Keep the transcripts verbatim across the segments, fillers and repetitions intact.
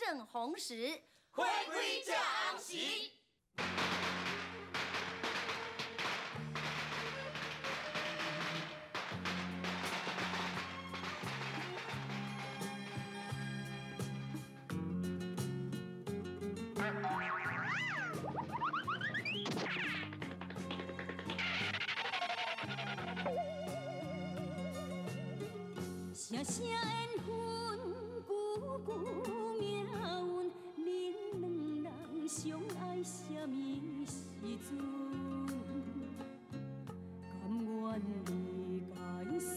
正弘时，回归正弘时。 声声缘分，句句命运，恁两人相爱什么时阵？甘愿你甲伊说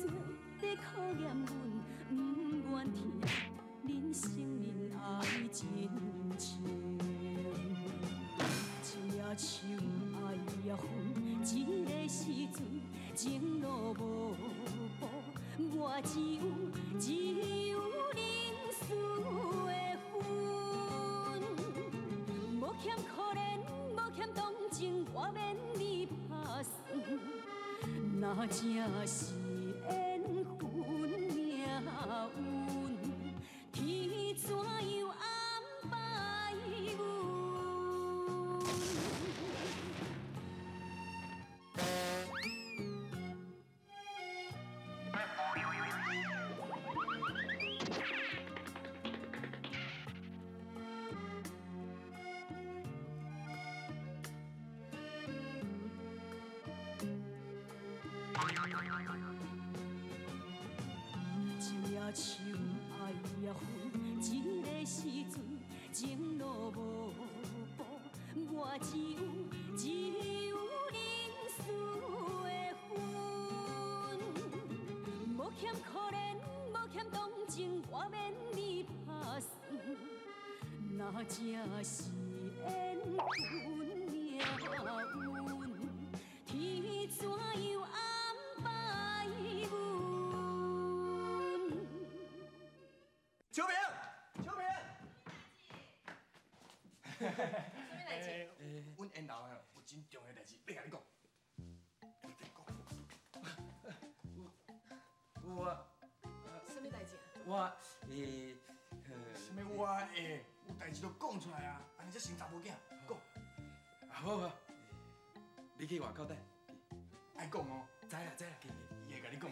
在考验阮，不愿听恁承认爱真情。一夜情爱也分，一个时阵情路无补。 我只有只有人事的份，无欠可怜，无欠同情，我免你打算。那正是缘分命运，天怎样安排阮？ 一夜情爱也分，一个时阵情路无补，我只有只有人事的份，无欠可怜，无欠同情，我免你打算。那正是缘分命运，天怎样安？ 秋萍，秋萍，嘿嘿嘿，什么代志？阮因老的有真重要代志要甲你讲。我我什么代志？我诶，什么我诶，有代志都讲出来啊，安尼才成查某囝。讲，好好，你去外口等，爱讲哦。知啦知啦，伊会甲你讲。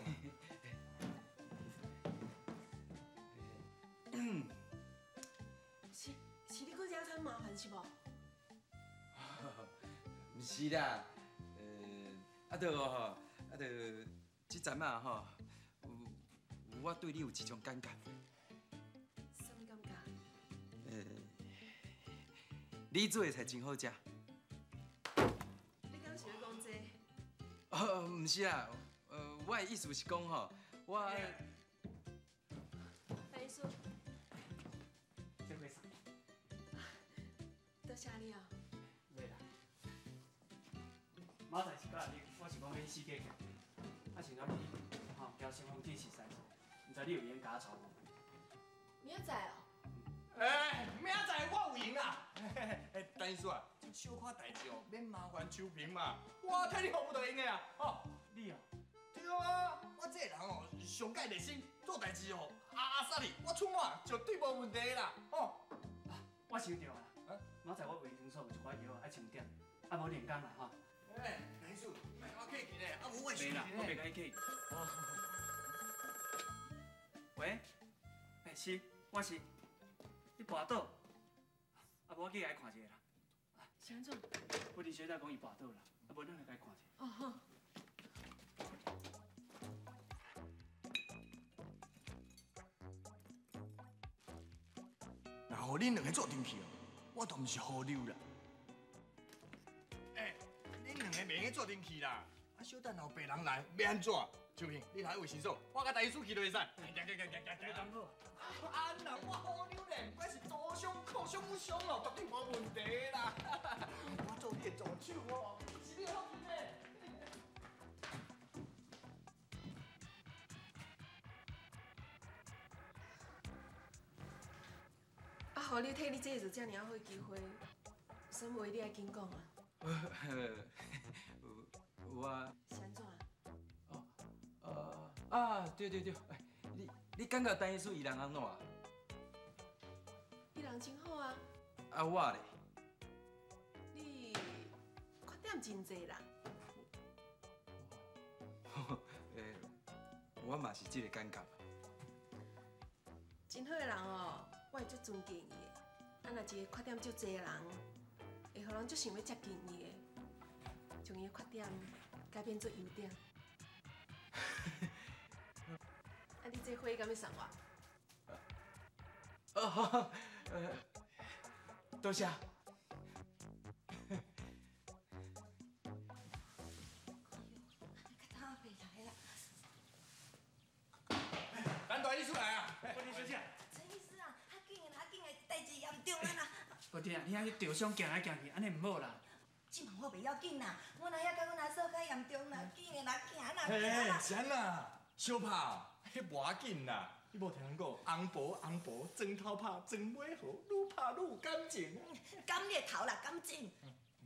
是是，你搁惹啥麻烦是无？唔是啦，呃，啊对吼，啊对，即阵啊吼，我对你有一种感觉。什么感觉？呃，你做的菜真好食。你敢是要讲这？哦，唔是啦，呃，我的意思是讲吼，我。白叔。 多谢你哦。袂啦，明仔是假日，我是讲免四节课，啊想讲你吼交新风天是三，唔知你有闲加操无？明仔哦。哎，明仔我有闲啦。哎，但是啊，就小可代志哦，免麻烦秋萍嘛，我替你服务就用的啦。哦，你哦。对啊，我这人哦上界热心，做代志哦阿阿萨哩，我出马绝对无问题啦。哦。 我想到啦，啊，明仔我胃疼所有一款药爱清点，啊无连干啦哈。哎，来叔，你莫我客气嘞，啊无我先啦，我袂甲你客气。喂，哎是，我是，你跋倒，啊无我去甲伊看一下啦。先生，我听小姐讲伊跋倒啦，啊无咱来甲伊看一下。哦好。 互恁两个做阵去哦，我都唔是好溜啦。哎，恁两个袂用做阵去啦，啊小等后别人来，要安怎？秋萍，你来卫生所，我甲大叔去就会使。行行行行行，你讲好。啊啦，我好溜嘞，我是左胸、靠胸、右胸哦，绝对无问题啦。我做你的助手哦，是你好去嘞。互你替你姐做遮尔好的机会，沈梅，你爱紧讲啊！我是安怎？哦，呃啊，对对对，你你感觉陈医师伊人安怎？伊人真好啊！啊我咧，你缺点真济啦。诶，我嘛是这个感觉。真好的人哦，我会足尊敬伊的。啊，若一个缺点足济的人，会互人足想要接近伊的，将伊的缺点改变做优点。啊，你这花敢要送我？ 哦，好，呃，多谢。咱大姨出来啊！郭律师，陈医师啊，较紧个啦，较紧个，代志严重啊啦。郭弟啊，你遐去受伤行来行去，安尼唔好啦。即嘛我袂要紧啦，我那遐甲阮阿嫂较严重啦，紧个啦，行啦，行啦。是安那，小炮，迄无要紧啦。 你无听人讲，红婆红婆，砖头拍砖尾好，愈拍愈有感情。感你头啦，感情。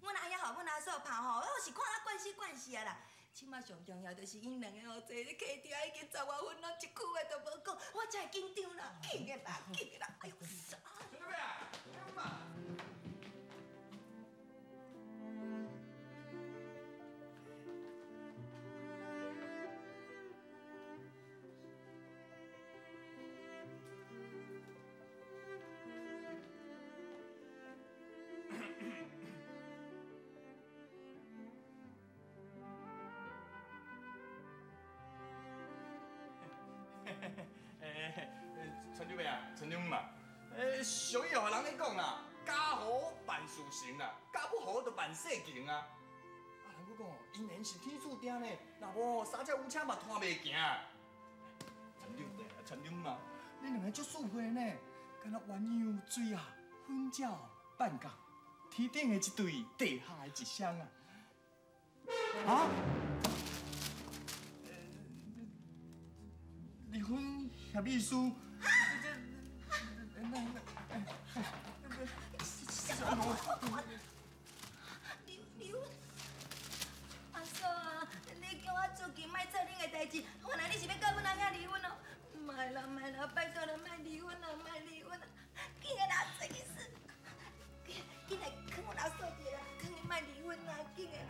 阮阿爷吼，阮阿嫂拍吼，我是看啊惯势惯势啊啦。即摆上重要就是因两个吼坐咧客厅，已经十外分咯，一句话都无讲，我真会紧张啦，紧个啦，紧个啦，哎呦，啥？小妹妹啊，干嘛？陈长辈啊，陈长嘛，诶，俗语互人咧讲啦，家好办事成啦，家不好就办事情啊。啊，人佫讲哦，姻缘是天注定嘞，若无三只乌车嘛拖袂行。陈长辈啊，陈长嘛，恁两个足素花呢，敢若鸳鸯水啊，分鸟半港，天顶的一对，地下的一双啊。啊？离婚协议书。 刘刘，阿嫂啊，你叫我最近莫做恁个代志，原来你是要甲阮阿兄离婚哦？莫啦莫啦，拜托啦，莫离婚啦，莫离婚啦，今个哪做意思？今来劝我阿嫂一下，劝伊莫离婚啦，今个啦，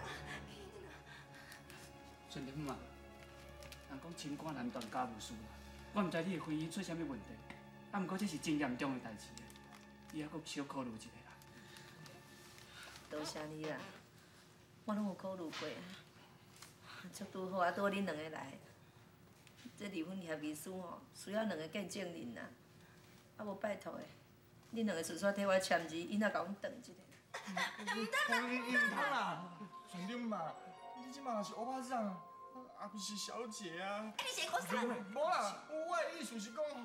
今个啦。顺玲嘛，人讲清官难断家务事啦，我唔知你个婚姻出啥物问题，啊，毋过这是真严重个代志个，你还阁小考虑一下。 多谢你啦，我拢有考虑过啊。足拄好啊，拄恁两个来。这离婚协议书吼，需要两个见证人呐。啊无拜托诶，恁两个顺续替我签字，伊若甲阮断一个。唔得啦，唔得啦！船长嘛，你即嘛是欧巴桑，啊不是小姐啊。你是讲啥？无啦，我诶意思是讲吼，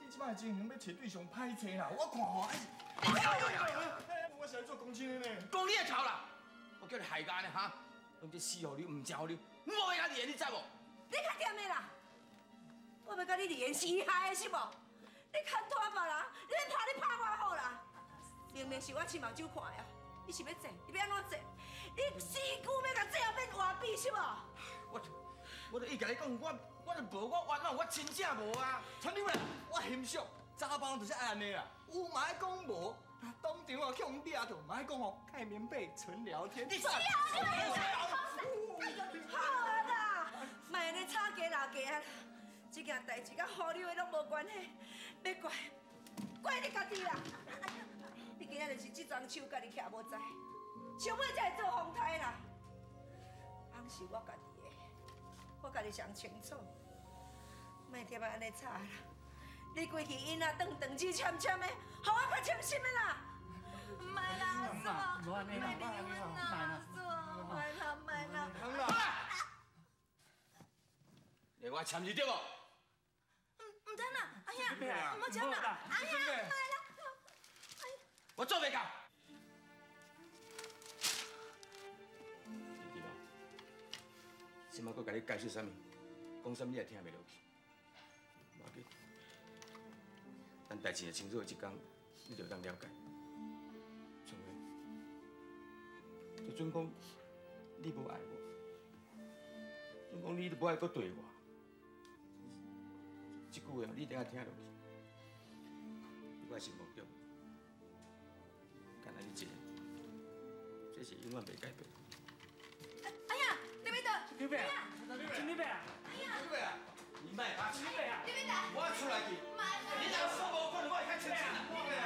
你即嘛真想要找对象歹找啦，我看吼。 我是来做公亲的呢，讲你的头啦！我叫你害家呢哈，用这死互你，唔食互你，我要甲你演，你知无？你较点的啦！我要甲你演死害的是无？你牵拖别人，你拍你拍我好啦！明明是我亲目睭看的，你是要坐，你要安怎坐？你死久要甲这后面换币是无？我我著一甲你讲，我我著无我冤枉，我真正无啊！陈你妹，我欣赏查甫就是爱安尼啦，有嘛爱讲无？ 当场啊，去我们嗲到，唔爱讲哦，盖棉被，纯聊天。你不要，你不要，好啊啦，莫咧吵架闹架啊！这件代志甲好友的拢无关系，别怪，怪你家己啦。你今仔就是这双手，家己徛无在，想要才会做风胎啦。翁是我家己的，我家己上清楚，莫踮啊安尼吵啦。 你规去因啊，长长指签签的，互我较清心的啦。唔系啦，阿嫂，唔系离婚啦，阿嫂，唔系啦，唔系啦。好啦，你我签字对无？唔唔得啦，阿兄，唔好签啦，阿兄，唔系啦，我做袂到。记得，即马佫甲你解释啥物，讲啥物你也听袂落去，无要紧。 但代志若清楚的一天，你就当了解。春花，就准讲你无爱我，准讲你无爱搁对我，这句话你一定要听落去。我是目标，己永远没改变。哎哎呀，那边的，那边，那边，那边。哎呀，那边，你买啊，那边啊，那边的，我出来的。你那个手把我放着，我还吃呢。那边，那边。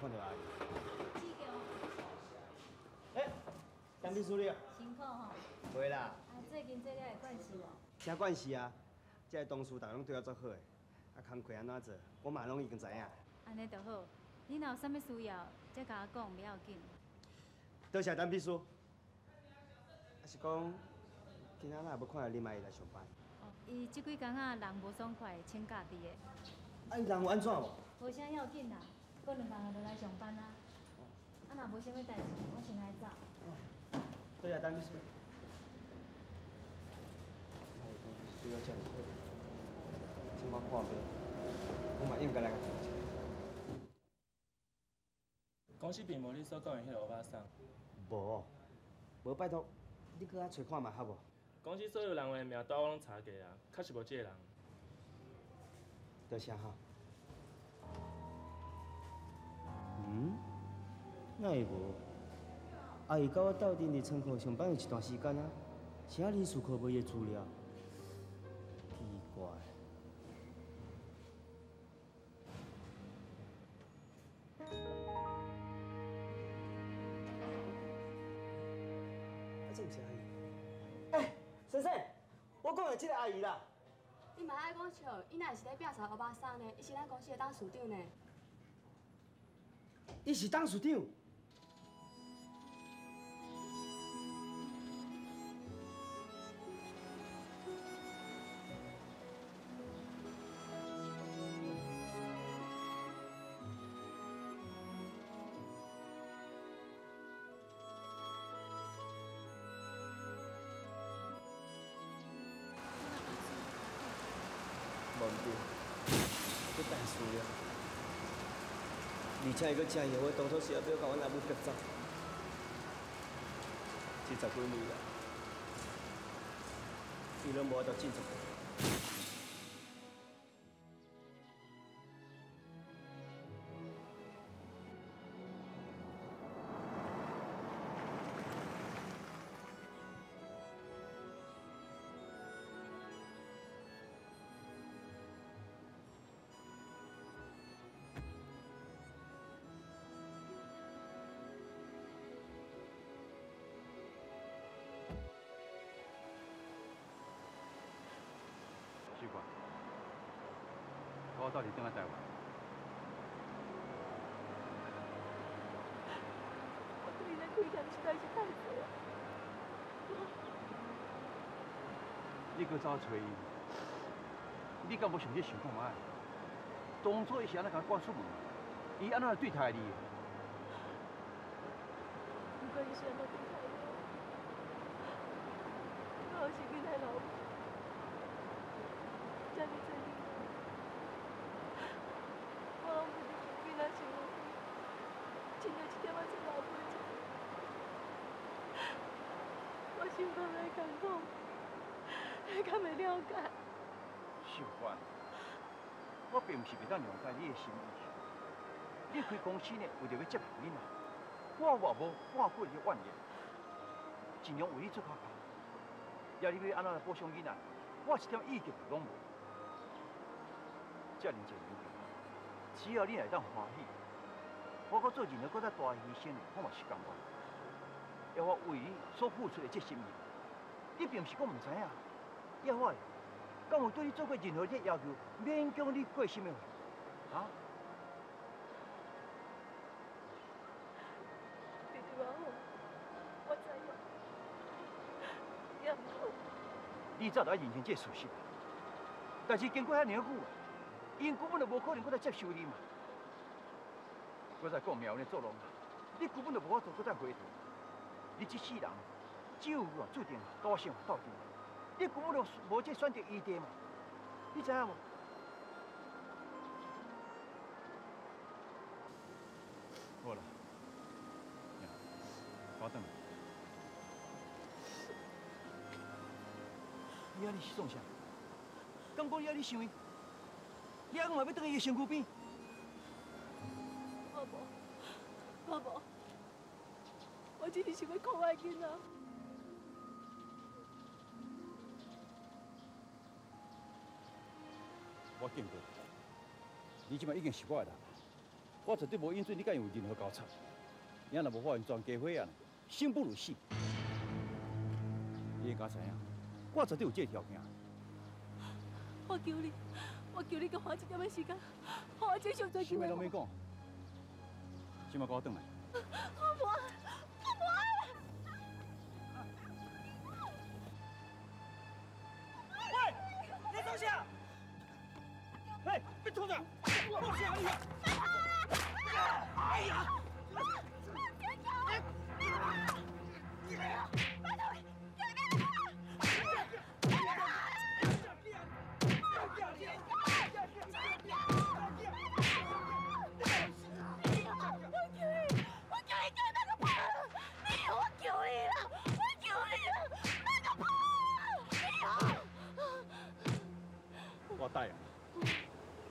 看到阿姨。哎，陈秘书你啊，辛苦吼。袂啦。啊，最近做了会惯势无？真惯势啊！即个同事大家拢对我足好诶，啊，工课安怎做，我嘛拢已经知影。安尼就好，你若有啥物需要，再甲我讲，袂要紧。多谢陈秘书。啊，是讲今仔哪无看到林阿姨来上班？哦，伊即几工啊人无爽快，请假伫诶。啊，伊人有安怎无？无啥要紧啦。 过两工就来上班啊！啊，若无啥物代志，我先来走。对啊，等你先。需要钱，先把看下，我嘛应该来个。公司并无你所讲的迄个巴送。无，无拜托，你去遐找看嘛，好无？公司所有人的名单我拢查过啊，确实无这个人。多谢哈。 嗯，那会无？阿姨甲我斗阵伫仓库上班有一段时间啊，啥理事科无伊的资料，奇怪。啊，这毋是阿姨。哎、欸，先生，我讲的这个阿姨啦。你嘛爱讲笑，伊若是咧拼查乌巴桑呢，伊是咱公司的董事长呢。 伊是董事长，忘记，这太衰了。 而且伊阁真后悔，当初是要要甲阮阿母逼走，这十几年来，伊拢无法度进步。我到底怎啊台湾？我对你的亏欠实在是太多了。你去找找伊，你敢无想去想看卖？当初伊是安怎甲我赶出门，伊安怎对待你？不管伊是安怎对待我，我是对待老母。 真哩真哩，我拢不知为哪想落去，真着一点仔做老母亲，我心肝来艰苦，你敢袂了解？秀娟，我并不是袂当谅解你的心意，你开公司呢为着要接待囡仔，我话无半句的怨言，尽量为你做较好，也你要安怎来补偿囡仔，我一点意见拢无。 遮尔侪年，只要你会当欢喜，我搁做任何搁再大的牺牲，我嘛是甘愿。要我为你所付出的这心意，你并不是我唔知影。要我，敢有对你做过任何的要求，勉强你过心的话，啊？对对我好，我知影，也唔好。你早就要认清这事实，但是经过遐尔久啊。 因根本就无可能搁再接受你嘛！搁再讲苗呢做农，你根本就无法度搁再回头。你这世人，只有注定多想到底，你根本就無去選擇伊地嘛，你知影無？好啦，我等。你安尼是做啥？敢講你安尼想伊？你阿公嘛要等伊身軀邊？我無，我無，我只是想要看我的囡仔。 我见过，你即摆已经是我的人，我绝对无允许你甲伊有任何交叉，你若无发现全家伙啊，生不如死。你应该知影，我绝对有这条件。我求你，我求你，给我一点仔时间，给我接受这机会。什么都没讲，即摆给我转来。我无爱，我无爱。 兔子，我不想你！哎呀！别走！哎呀！把他们丢给我！别走！别走！别走！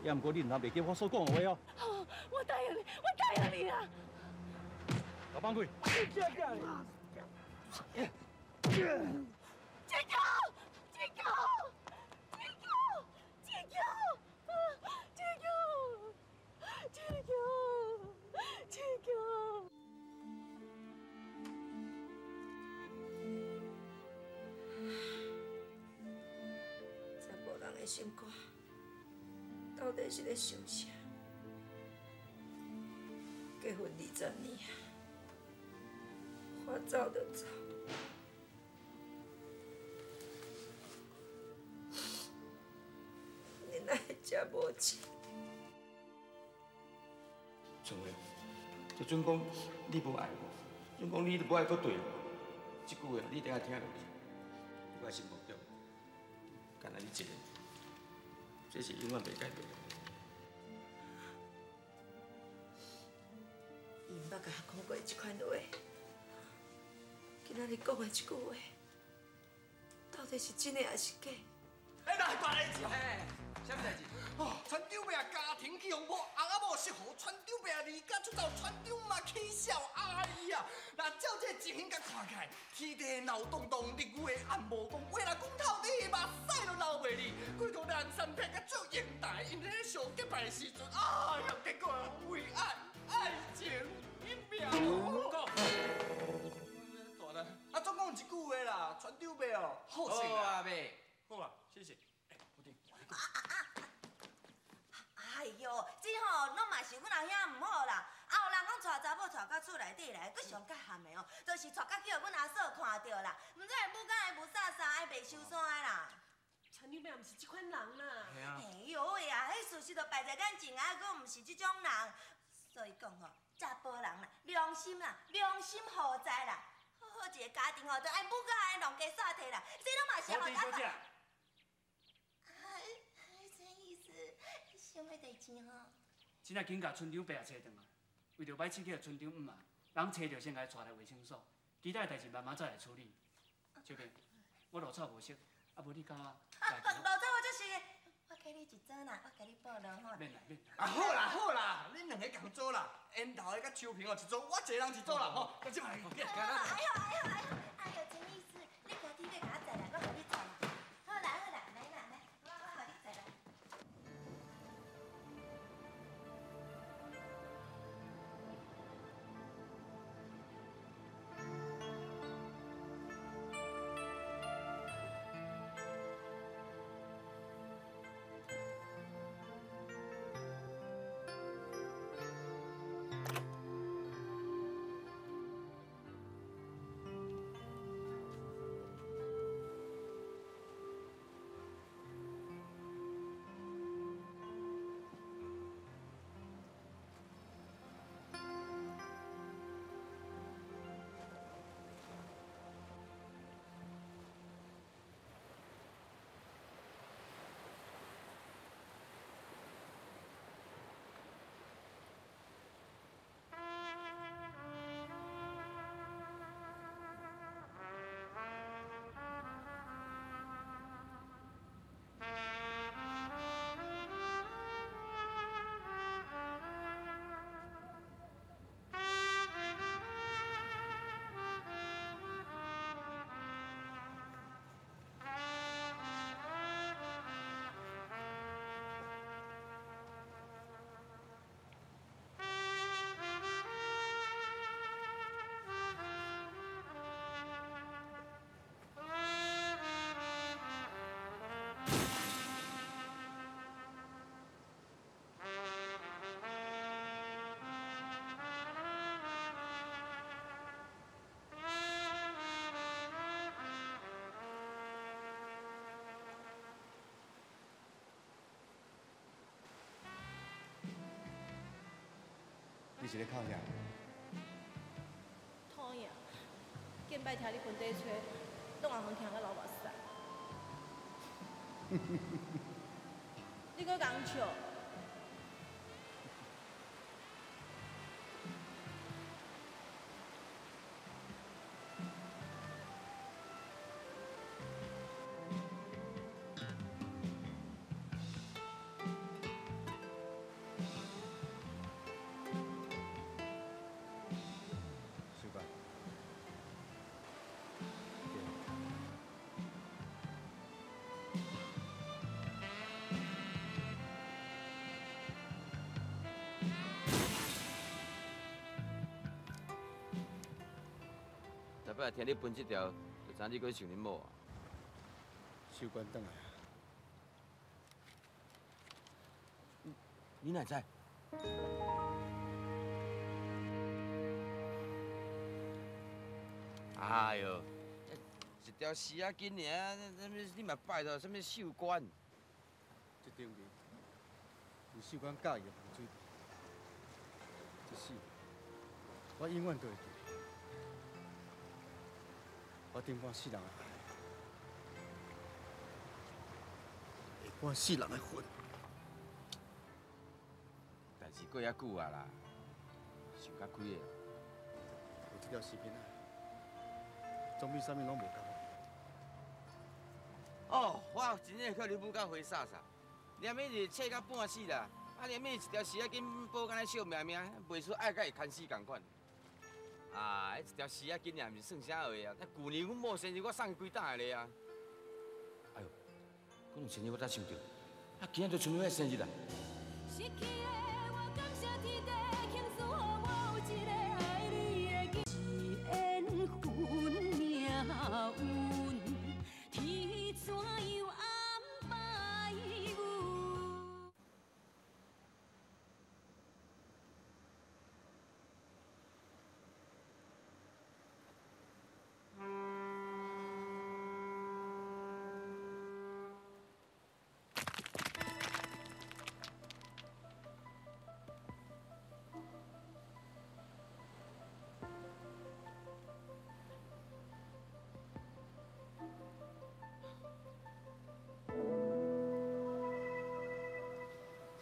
也唔过你唔通袂记我所讲嘅话哦！我答应你，我答应你啦！老板贵，这个，这个，这个，这个，这个，这个，这个，这个。 在无人嘅身躯。 到底是咧想啥？结婚二十年啊，我走就走，你哪会这无情？春花，就准讲你无爱我，准讲你无爱我对我，这句话你定要听落去。我心目中，干那你一个。 这是永远袂改变的。伊毋捌甲我讲过即款话，今仔日讲的即句话，到底是真诶还是假？哎，哪会办代志？哎，啥物代志？哦，船长命家庭去风波，翁仔某失和，船长命离家出走，船长嘛起笑。哎呀，若照这情形甲看起来，天地闹洞洞，日久的暗无讲话啦，讲透底嘛。 老袂离，规个人三片甲做英台，因咧上结拜时阵，哎呀，结果为爱爱情一秒。大人，啊，总共有一句话啦，传丢袂哦，好势啊袂，好啊，谢谢。哎，不定。哎呦，这吼，拢嘛是阮阿兄唔好啦，啊有人讲娶查某娶到厝内底来，佫上较含的哦，就是娶到叫阮阿嫂看到啦，唔知会母干会母啥啥，爱袂收山啦。 陈娘命唔是这款人啦，哎呦喂啊，迄事实都摆在眼前啊，佫唔是这种人，所以讲吼，查甫人啦，良心啦，良心何在啦？好好一个家庭吼，都爱母甲爱农家散体啦，这拢嘛是好。小姐，哎，真意思，想要代志吼。真啊，紧甲村长爸找转来，为着歹刺激个村长姆啊，人找着先甲伊带来卫生所，其他个代志慢慢再来处理。小平，我落草无熟。 啊，无你教我。啊，老早我就是，我给你一组啦，我给你报两吼。免啦免。啊，好啦好啦，恁两个共组啦，烟头的甲秋萍哦一组，我一个人一组啦吼。哎呀哎呀哎呀哎呀，真意思，你家己要甲我坐来，我给你坐啦。好啦好啦，来啦来，我我给你坐啦。一个口㗋。讨厌，今摆听你本地吹，拢也通听个流目屎。你搁讲笑？后摆听你分这条，就知你搁想恁某啊。收官转来啊！你你哪知？哎呦，一条丝仔紧尔，什么你嘛拜托什么收官？这张面有收官教伊的洪水，一世我永远都会记。 我顶半世人的爱，下半世人的恨。但是过遐久啊啦，想较开个。有这条视频啊，总比啥物拢无够。哦，我真正靠你母甲花洒洒，连咪是切到半死啦，啊连咪一条丝仔紧保敢若惜命命，袂出爱甲会牵死共款。 啊，迄一条丝仔今年毋是算啥话啊？那旧年阮某生日，我送伊几担个咧啊！哎呦，阮生日我才想到，啊，今仔就剩我生日啦！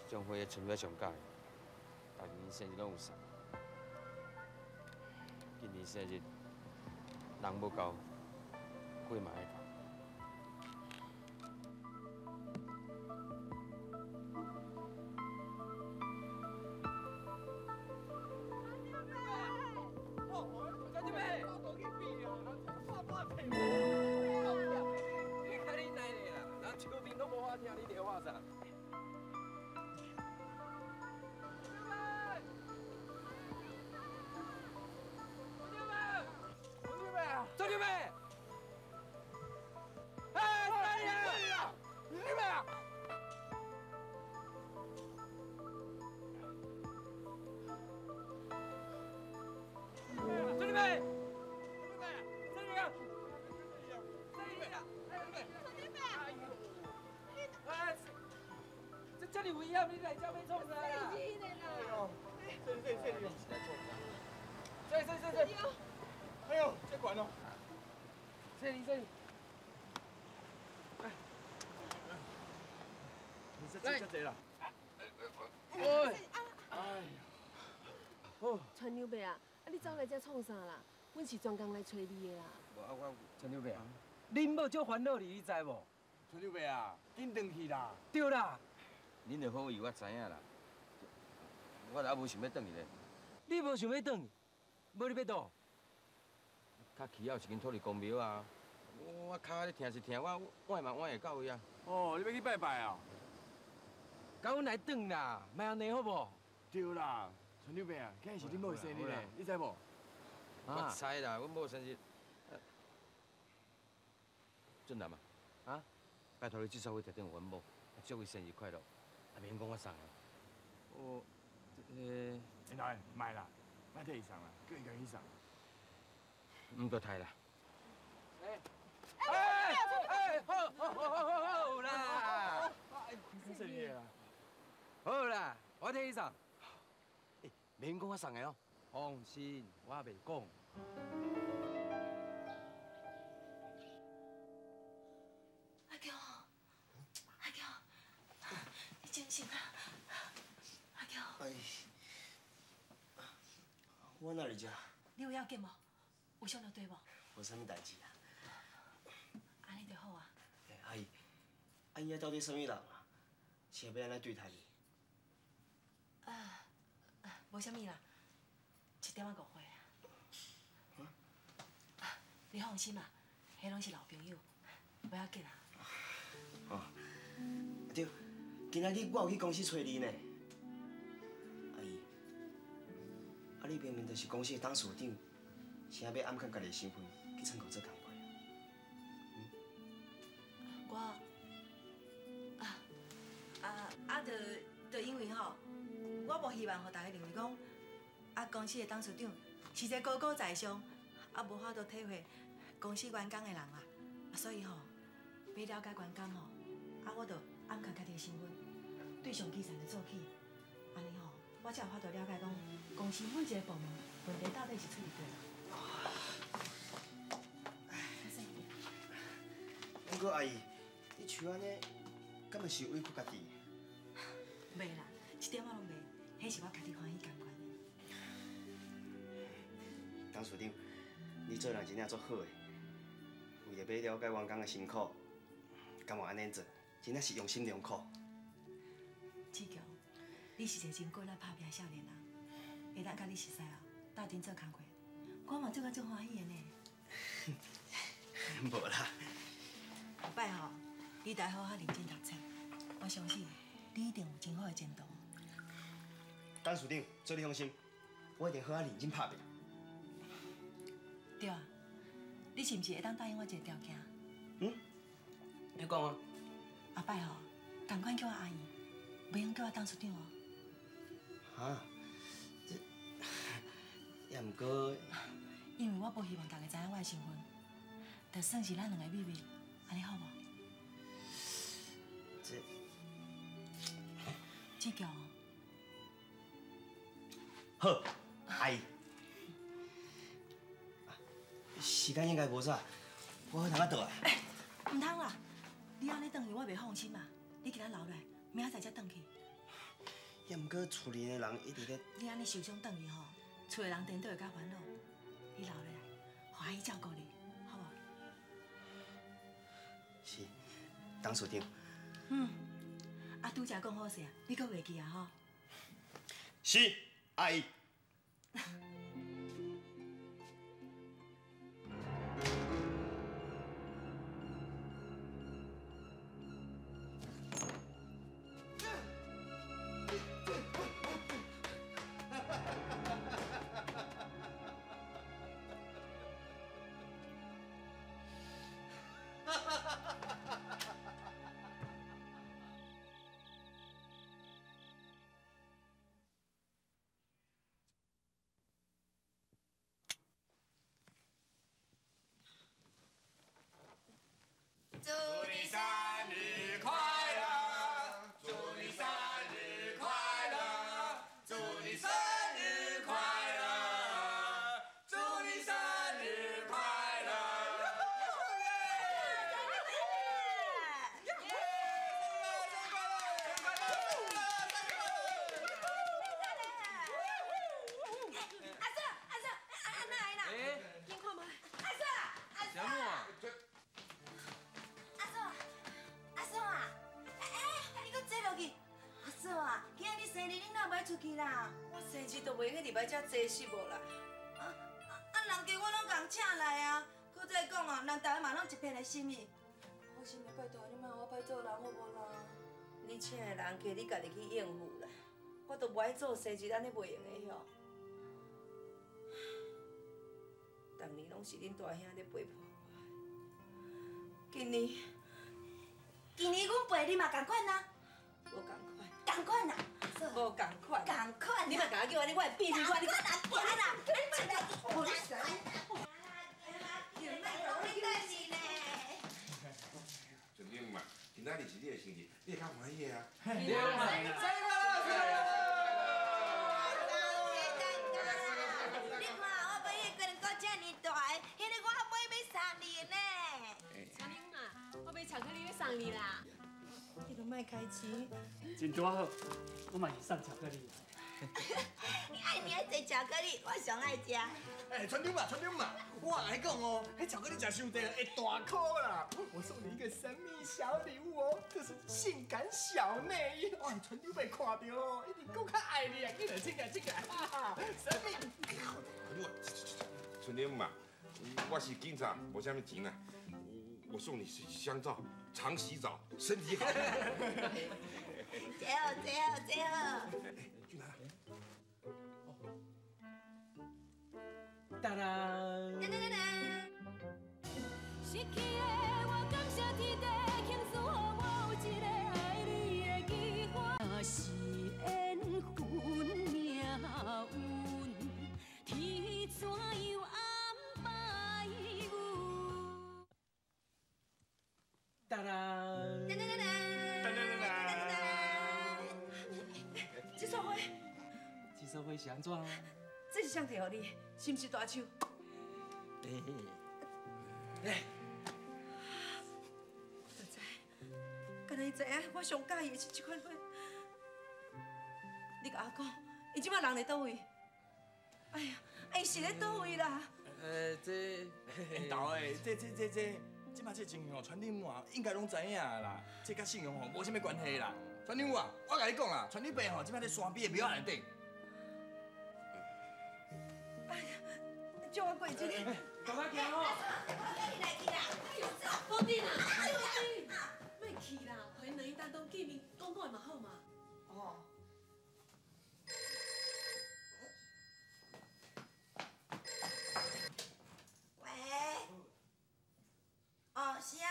种花春尾上佳，大年生日拢有送。今年生日人无够，花嘛爱到。 啥啦？阮是专工来找你的啦。无啊，我陈柳伯啊，恁某足烦恼哩，你知无？陈柳伯啊，紧转去啦。对啦。恁的好意我知影啦，我也无想要转去咧。你无想要转去，无你要倒？较起有一间土地公庙啊，我脚咧疼是疼，我弯嘛弯会到位啊。哦，你要去拜拜啊？甲阮来转啦，莫安尼好无？对啦，陈柳伯啊，今日是恁某生日咧，你知无？ 我猜啦，阮某生日，俊男啊，啊，拜托你至少去提点阮某，祝伊生日快乐，也免讲我送啊。哦，呃，俊男，卖啦，卖替伊送啦，叫伊家己送。唔得太啦。哎，哎哎，好，好，好，好，好啦。生日啦。好啦，我替伊送。哎，免講發生嘅咯。放心，我未講。阿嬌，阿嬌，你真係啊？阿嬌，哎，我哪裡去啊？你有要緊無？有想到對無？無啥物代誌啊。安尼就好啊。阿姨，阿姨到底什麼人啊？是要安怎對待你？ 啊，無啥物啦，一點仔誤會啊。啊，你放心啦，迄攏是老朋友，不要緊啦。哦，對，今仔日我有去公司找你呢。阿姨，啊你明明就是公司的董事長，啥要暗藏家己的身份去參考做工作啊？嗯，我啊啊啊，就就因為吼。 我无希望，予大家认为讲，啊公司的董事长是一个高高在上，啊无法度体会公司员工的人啊，所以吼、哦，要了解员工吼、哦，啊我着按家家己的身份，对上基层的做起，安尼吼，我才有法度了解讲，公司每一个部门问题到底是出伫倒。哎，不过阿姨，你像安尼，敢咪是委屈家己？袂啦，一点我拢袂。 迄是我家己欢喜感觉。董事长，你做人真正足好诶，为着要了解员工诶辛苦，甘愿安尼做，真正是用心良苦。志强，你是一个真骨力打拼诶少年人，会当甲你熟识后，斗阵做工课，我嘛做甲足欢喜诶呢。无啦，后摆吼，你得好好认真读册，我相信你一定有真好诶前途。 董事长，做你放心，我一定好好认真拍拼。对啊，你是不是会当答应我一个条件？嗯？你讲啊。后摆吼，同款叫我阿姨，袂用叫我董事长哦。哈？这也唔过，因为我无希望大家知影我的身份，就算是咱两个秘密，安尼好无？这这叫。 好，阿姨，时间应该无早，我去通啊倒来。唔通啦，你安尼回去我袂放心嘛，你今仔留落来，明仔载才回去。也毋过厝里的人一直咧。你安尼受伤回去吼，厝的人顶多会较烦恼。你留落来，互阿姨照顾你，好无？是，董事长。嗯，阿拄则讲好势啊，你阁袂记啊吼？是。 阿姨，这是无啦，啊啊！人家我拢共请来啊，搁再讲啊，人大家嘛拢一片的心意。好心的拜托你莫我歹做人好无啦？你请的人客你家己去应付啦，我都无爱做生意，安尼袂用的吼。逐年拢是恁大兄在陪伴我，今年今年阮陪你嘛共款啊，无共款，共款啊。 无同款，同款，你嘛甲我叫安尼，我会变你，我你我打扁啦，你真个好神。准备嘛，今仔日是你的生日，你会较欢喜啊。对嘛，生日快乐！奖励啦！你都卖开钱，真多好，我嘛是送巧克力。你爱你爱食巧克力，我上爱食。哎，船长嘛，船长嘛，我来讲哦，迄巧克力食伤济会大颗啦。我送你一个神秘小礼物哦，就是性感小内衣。哇，船长被看到哦，一定更加爱你啊！你来这个这个，哈哈，神秘。哎呀，船长嘛，我是警察，无啥物钱啦。我送你香皂，常洗澡，身体好。最好最好最好。去拿。哒哒。哒哒哒哒。 哒啦！哒哒哒哒！哒哒哒哒！这首花，这首花是安怎？这是谁提给你？是不是大手？哎，不知，敢若伊知影，我上喜欢的是这款花。你甲我讲，伊即摆人在倒位？哎呀，伊是在倒位啦？呃，这缘投的，这这这这。 即摆这情形哦，传恁话应该拢知影啦，这甲信用吼无啥物关系啦。传恁话，我甲你讲啦，传恁爸吼即摆在山边的庙内底。哎呀，叫我过去哩，赶快行哦。我来去啦，哎呦，宝弟啦，哎呦，别去啦，陪两伊单独见面，讲讲嘛好嘛。哦。喂。 哦，是啊，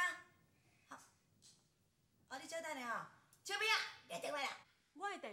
好，哦，你稍等下哦，小美啊，你电话啦，我的电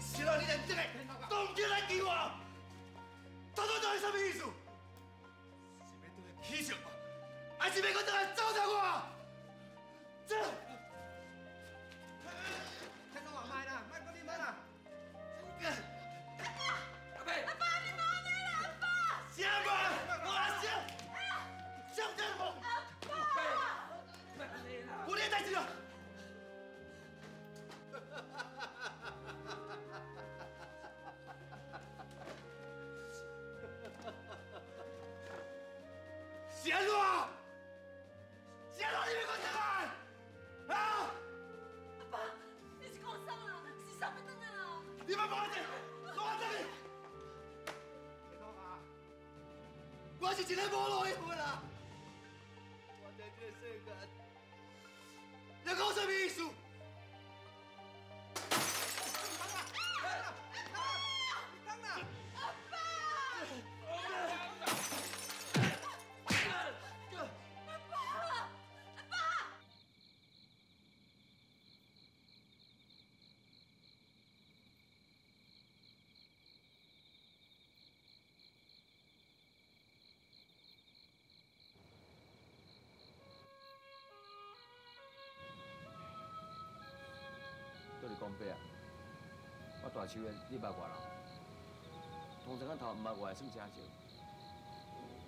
小老，你来这个，都唔叫咱救我，到底到底啥物意思？是要倒来起诉我，还是要搁倒来糟蹋我？这，听讲话卖啦，卖过你卖啦，阿爸，阿爸，阿爸，你莫卖啦，阿爸，小爸，我阿小。 向前跑！爸，我连在这了。贤若，贤若，你别给我进来！啊！阿爸，你是搞啥了？是啥不得了？你们放下，放下你！别动啊！我是今天摸落一回了。 在这个世界，你搞什么意思？当啦，阿爸，阿爸，阿爸，我大手的，你捌我啦？通常我头唔捌我，算真少。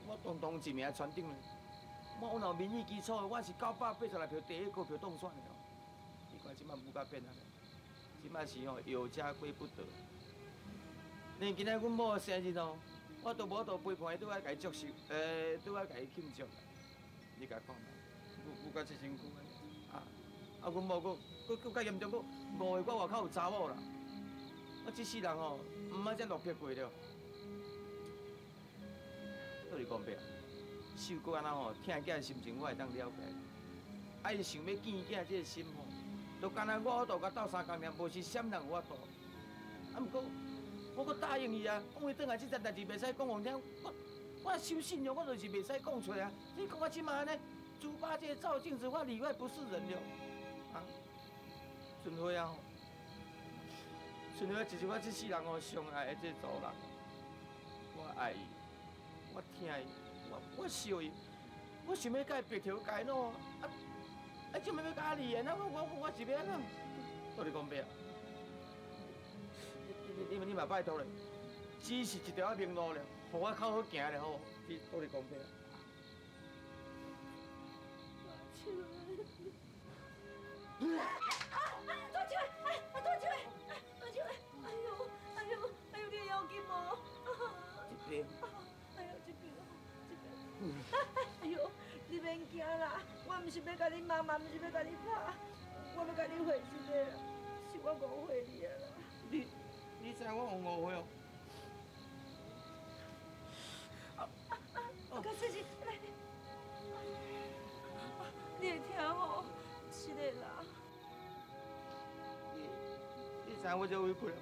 我堂堂一名船长，我有那民意基础的，我是九百八十来票第一个票当选的。你看即摆物价变啊，即摆是哦，有家归不得。恁今仔阮某的生日哦，我都无度陪伴伊，对我家己祝寿，呃，对我家己庆祝。你甲看嘛，物物价真辛苦啊！啊，阮某佫佫佫较严重，佫误会我外口有查某啦。 我这世人哦，唔爱遮落魄过了。倒是讲白，受过安那吼，疼囝心情我会当了解。啊，伊想要见囝这个心吼，就干那我度甲斗相共命，无是闪人有法度。啊，毋过我阁答应伊啊，讲伊转来这件代志袂使讲互听，我我修信用我就是袂使讲出来啊！你讲我即马安尼，猪八戒照镜子，我里外不是人了。啊，春花啊，春花就是我这世人哦上爱的这个人，我爱伊，我疼伊，我我惜伊，我想要甲伊白头偕老啊！啊，就咪要甲伊离言啊！我我我是要安怎？我你讲白啊！你你你嘛拜托嘞！ 只是一条明路了，互我较好行了吼。你都是讲白啊！多几位，多几位，哎，多几位，哎，多几位，哎呦，哎呦，哎呦，你要紧无？一边，哎呦，一边，一边，哎呦，你免惊啦，我唔是要甲你骂，嘛唔是要甲你拍，我要甲你回一个，是我误会你啦。你，你知我有误会哦？ 我甲自己来，你会听我，是的啦。你，你知我这委屈了无？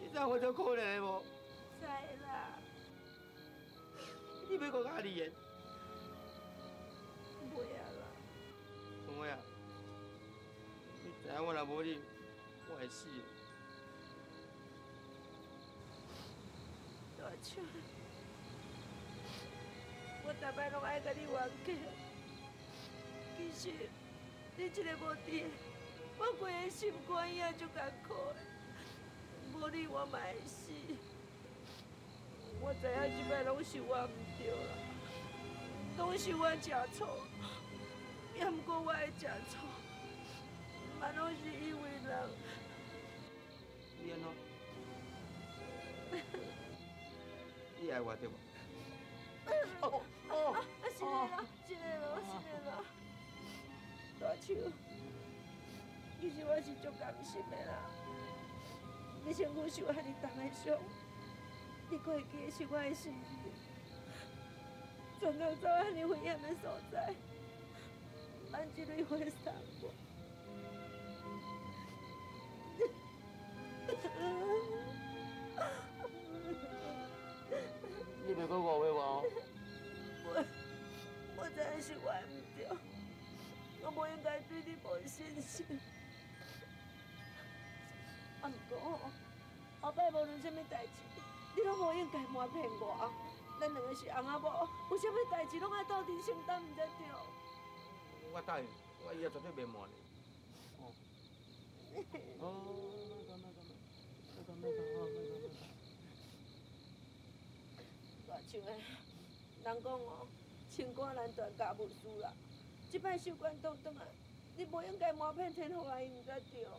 你知我这可怜了无？知啦。你要搁家己演？袂啊啦。春花啊，你知我若无你，我会死。 大笑，我逐摆拢爱甲你冤家。其实你这个无伫，我规个心肝也足艰苦的。无你我嘛会死。我知影即摆拢是我唔对啦，拢是我食醋，也毋过我会食醋，嘛拢是因为人。你安怎？ 你爱我对无？哦哦，是的啦，是的啦，是的啦。大手，其实我是足甘心的啦。你身躯受遐尼重的伤，你可会记是我的心意？全都走遐尼危险的所在，安怎你会伤我？你袂阁误会我哦！我我知影是我唔对，我无应该对你无信心。啊，毋过后摆无论啥物代志，你拢无应该瞒骗我。咱两个是翁仔某，有啥物代志拢爱斗阵承担，毋才对。我答应，我以后绝对袂瞒你。哦。哦，干嘛干嘛？干嘛干嘛？干嘛干嘛？ 大像诶，人讲哦，清官难断家务事啦。即摆收官倒转来，你无应该瞒骗天父阿姨，毋才对。人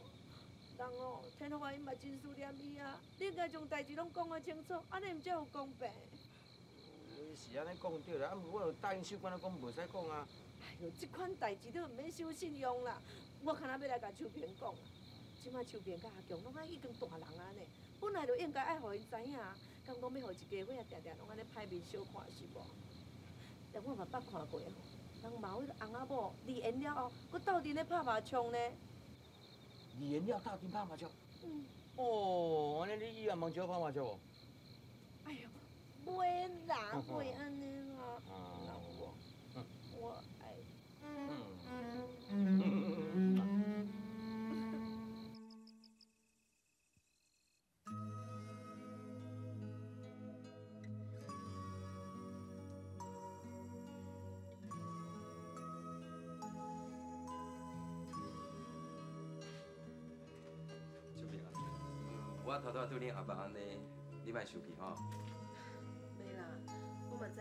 哦，天父阿姨嘛真思念伊啊，你应该将代志拢讲啊清楚，安尼毋才有公平。是安尼讲对啦，啊，毋过我答应收官，讲袂使讲啊。哎呦，即款代志你毋免守信用啦，我今仔要来甲秋萍讲。 即摆秋萍甲阿强，拢啊已经大人啊呢，本来就应该爱互因知影，敢讲要互一家伙啊，常常拢安尼歹面小看是无？但我嘛捌看过，人嘛迄个翁仔某离婚了后，佫斗阵咧拍麻将呢。离婚了斗阵拍麻将？嗯。哦，安尼你以后茫少拍麻将哦。哎呀，袂啦，袂安尼啦。啊，我，我爱。嗯。 我偷偷对恁阿爸安尼，你莫生气吼。袂啦，我嘛知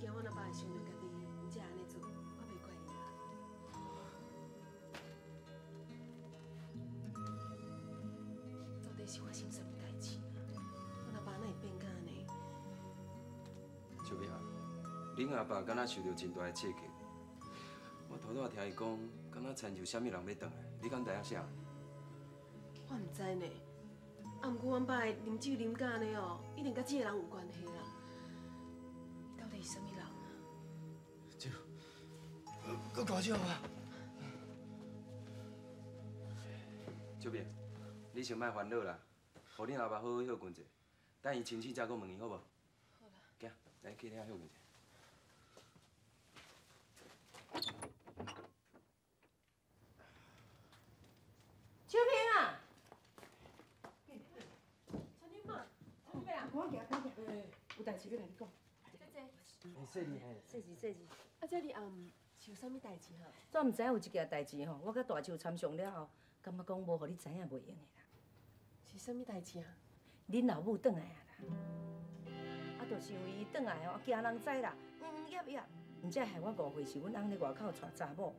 惊阮阿爸会想到家己，毋才安尼做，我袂怪伊啦。到底是我心生什么代志啊？阮阿爸哪会变甲安尼？秋萍啊，恁阿爸敢若受到真大的刺激，我偷偷听伊讲，敢若亲像啥物人要倒来，你敢知影啥？我毋知呢。 啊，毋过阮爸的啉酒啉甲安尼哦，一定甲这个人有关系啦。伊到底是啥物人啊？就，搁搞笑啊！秋萍，你先莫烦恼啦，互恁阿爸好好休困者。等伊清醒才阁问伊好无？好啦。行，来去遐休困下。秋萍啊！陈林妈，陈林妈，赶紧赶紧，有代志要甲你讲。姐姐，谢谢谢谢。啊，这里暗是有啥物代志哈？我唔知有一件代志吼，我甲大舅参详了后，感觉讲无互你知影袂用的啦。是啥物代志啊？ 恁老母转来啊啦，啊，就是因为伊转来哦，惊人知啦，嗯嗯，叶叶，唔知害我误会是阮翁咧外口娶查某。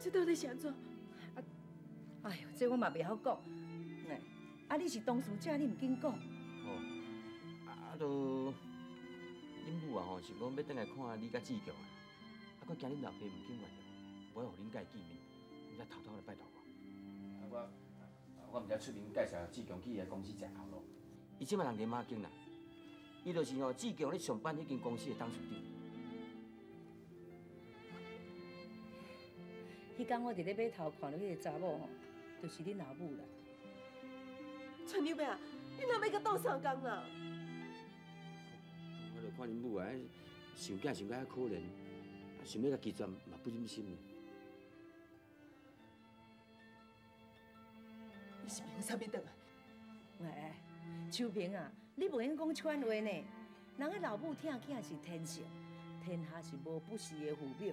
这到底是安怎？啊，哎呦，这我嘛袂晓讲，哎，啊，你是当事者，你唔紧讲。哦，啊，都，恁母啊吼，想讲要转来看你甲志强啊，啊，我惊恁老爸唔紧原谅，我要互恁家见面，你才偷偷来拜托我。 我我毋知出面介绍志强去伊个公司食头路，伊即卖人伫马经啦，伊就是吼志强咧上班迄间公司的董事长。迄天我伫咧码头看到迄个查某吼，就是恁老母啦。陈娘啊，你哪要甲斗相共啦？我著看恁母啊，想囝想甲遐可怜，想要甲拒绝嘛不忍心咧。 是凭啥物当啊？哎，秋萍啊，你袂用讲串话呢。人个老母疼囝是天性，天下是无不是的父母。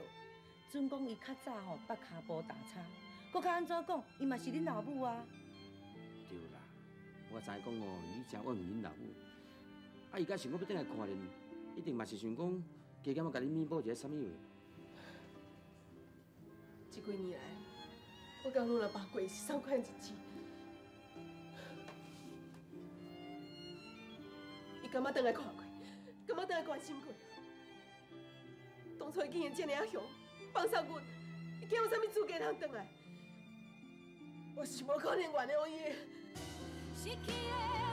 准讲伊较早吼，八骹步打叉，搁较安怎讲？伊嘛是恁老母啊。对啦，我知讲哦，你真怨恁老母。啊，伊家想讲要倒来看恁，一定嘛是想讲加减要甲恁弥补一下啥物话。这几年来，我甲阮阿爸过是啥款日子？ 感觉倒来看过，感觉倒来关心过。当初伊竟然这尔啊凶，放杀我，伊叫我啥物资格通倒来？我是无可能原谅伊。失去的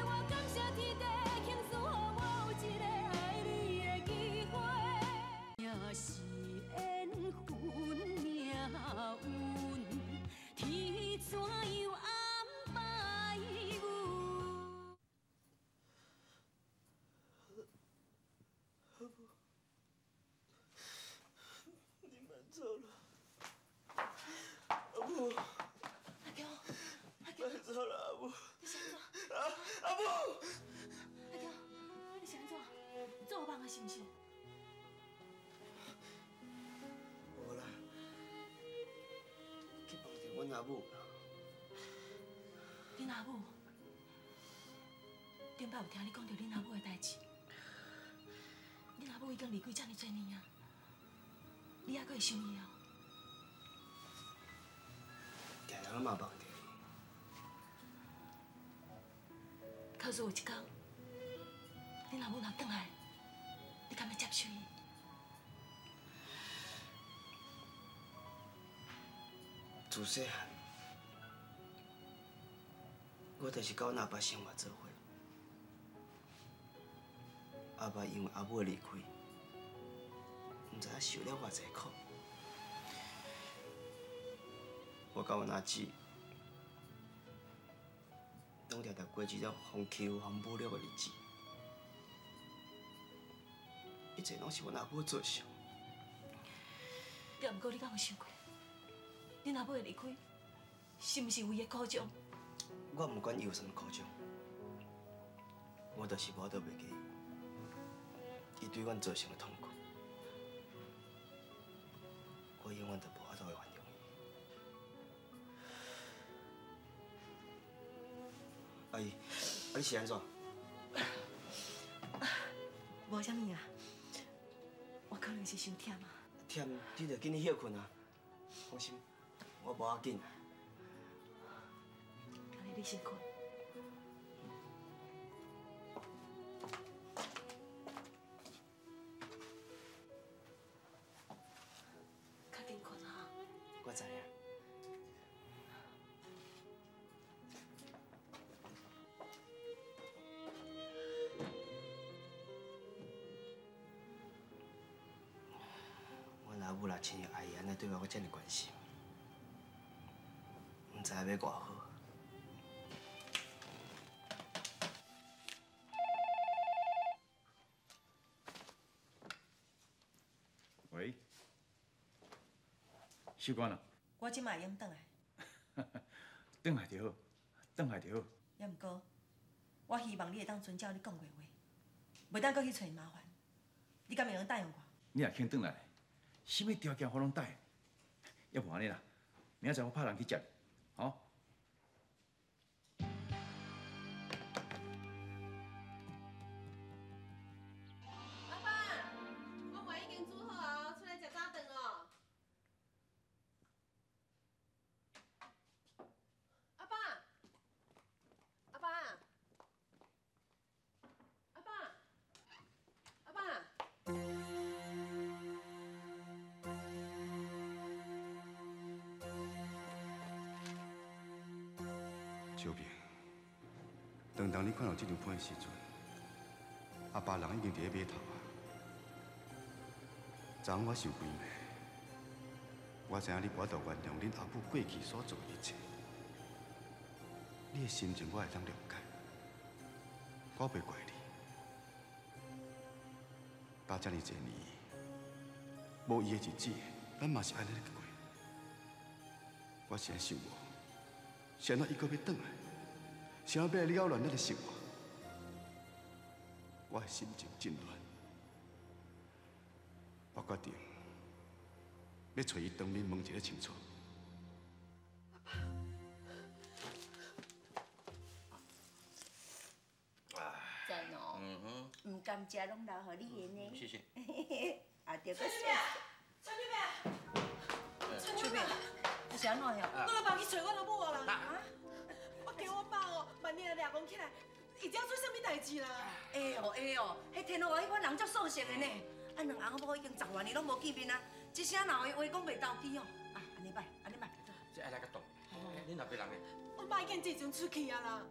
我感谢天地，庆赐予我有一个爱你的机会。命是缘分，命运，天怎样安排阮？ 你们走了，阿母。阿强，阿强，你走了，阿母。你想怎？阿阿母。阿强，你想怎？做梦啊，是不是？无啦，去梦见阮阿母。恁阿母，顶摆有听你讲到恁阿母的代志。 恁阿母已经离开遮尼多年啊，你还阁会想伊哦？常常嘛梦到伊。可是有一天，恁阿母若倒来，你敢要接受伊？自细汉，我就是跟阮阿爸生活做伙。 阿爸因为阿母离开，毋知影受了偌济苦。我甲阮阿姊，拢常常过即种互欺负、互侮辱的日子。一切拢是阮阿母造成。对，毋过你敢有想过，恁阿母会离开，是毋是为伊苦衷？我毋管伊有啥物苦衷，我就是无倒袂记。 伊对阮造成的痛苦，我永远都无法度原谅伊。阿姨，阿你是安怎？无啥物啊，我可能是伤忝啊。忝，你着紧去歇困啊。放心，我无要紧。安尼你先困。 我若亲像阿姨安尼对我，我遮尔关心，毋知要偌好。收官啦！我即卖用转来，转来就好，转来就好。也毋过，我希望你会当遵照你讲过话，袂当阁去找麻烦。你敢会用答应我？你若肯转来，什么条件我拢答应。要不安尼啦，明仔载我派人去接，好、哦？ 小平，当当你看到这张盘的时阵，阿爸人已经伫咧码头啊。昨昏我受气了，我知影你无法度原谅恁阿母过去所做一切，你的心情我会当谅解，我袂怪你。爸这么侪年，无伊的日子，咱嘛是安尼咧过。我先想我。 谁那伊阁要转来？谁要来扰乱咱的生活？我的心情真乱。我决定要找伊当面问一个清楚。真哦，嗯哼，唔甘食拢留互你的呢。谢谢。啊，对个。陈秋妹，陈秋妹，我是安怎样？我老爸去找我老母啊啦。 万年抓狂起来，伊只做啥物代志啦？会哦会哦，迄天后啊，迄款人足素食的呢。啊，两翁某已经十多年拢无见面啊，一声老的话讲袂投机哦。啊，安尼拜，安尼拜。这爱来个动，恁老爸人个。我爸已经即阵出去啊啦。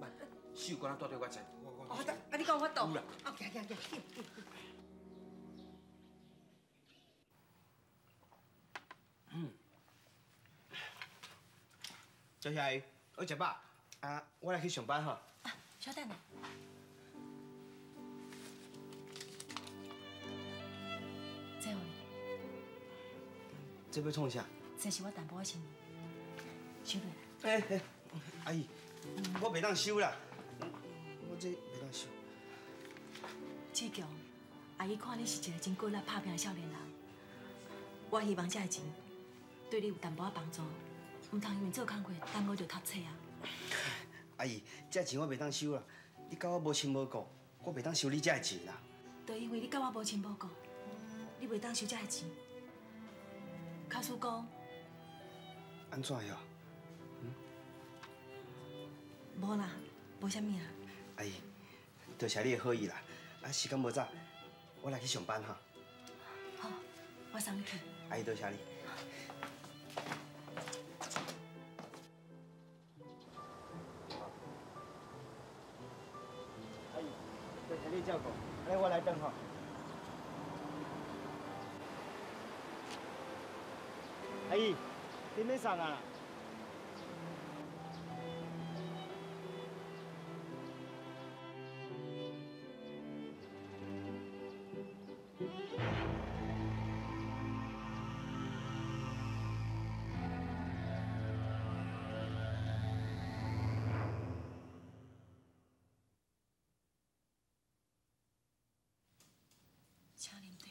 慢，手竿仔带对我前。我得，啊你讲我懂。有啦。啊，行行行，紧紧紧。嗯。坐下，我食饱。 啊，我来去上班哈。啊，稍等下。这互你。这要创啥？这是我淡薄仔心意，收落来。哎哎，阿姨，我袂当收啦，我这袂当收。志强，阿姨看你是一个真骨力打拼的少年人，我希望这个钱对你有淡薄仔帮助，唔通因为做工课耽误着读册啊。 阿姨，这钱我袂当收啦，你甲我无亲无故，我袂当收你这钱啦。就因为你甲我无亲无故，你袂当收这钱。卡叔讲，安怎呀？嗯，无啦，无啥物啦。阿姨，多谢你的好意啦。啊，时间无早，我来去上班哈。好，我送你去。阿姨，多谢你。 你照顾，来我来等吼。阿姨，你免送啊。请饮茶。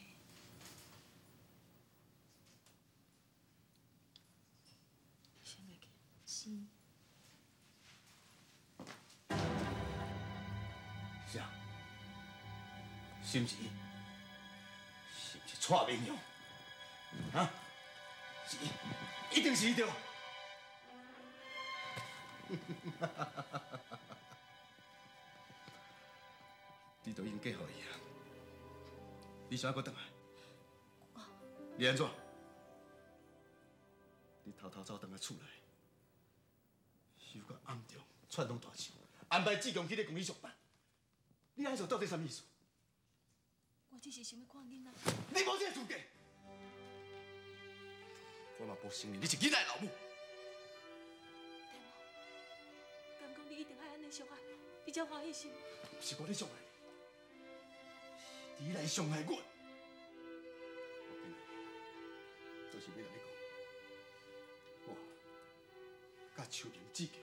先袂记。是。是啊。是不是？是不是蔡明勇？啊？是，一定是对。你都已经嫁给伊啊！ 你想要搁倒来？你安怎？你偷偷走倒来厝内，又搁暗中串通大手，安排志强去咧公司上班。你安做到底啥意思？我只是想要看囡仔。你无这个资格！我嘛无承认你是囡仔的老母。天母，敢讲你一定爱安尼相爱，你才欢喜心？是我咧相爱。 你来伤害我，我今日就是要甲你讲，甲树林志强，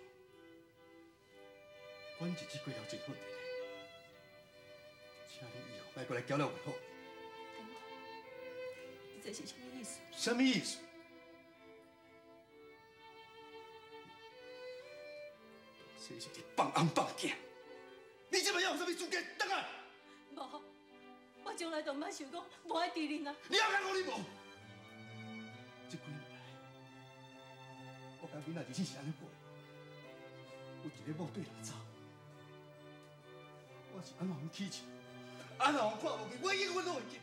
阮日子过了真好滴，请你以后莫过来搅扰我好。你这是什么意思？什么意思？这是你放翁放囝，你这摆要有啥物资格当啊？无，我从来都毋捌想讲无爱敌人啊。你阿敢讲你无？这几年来，我甲囡仔日子是安尼过，有一个某对人走，我是安怎样起情，安怎样看无去，我永远拢会记。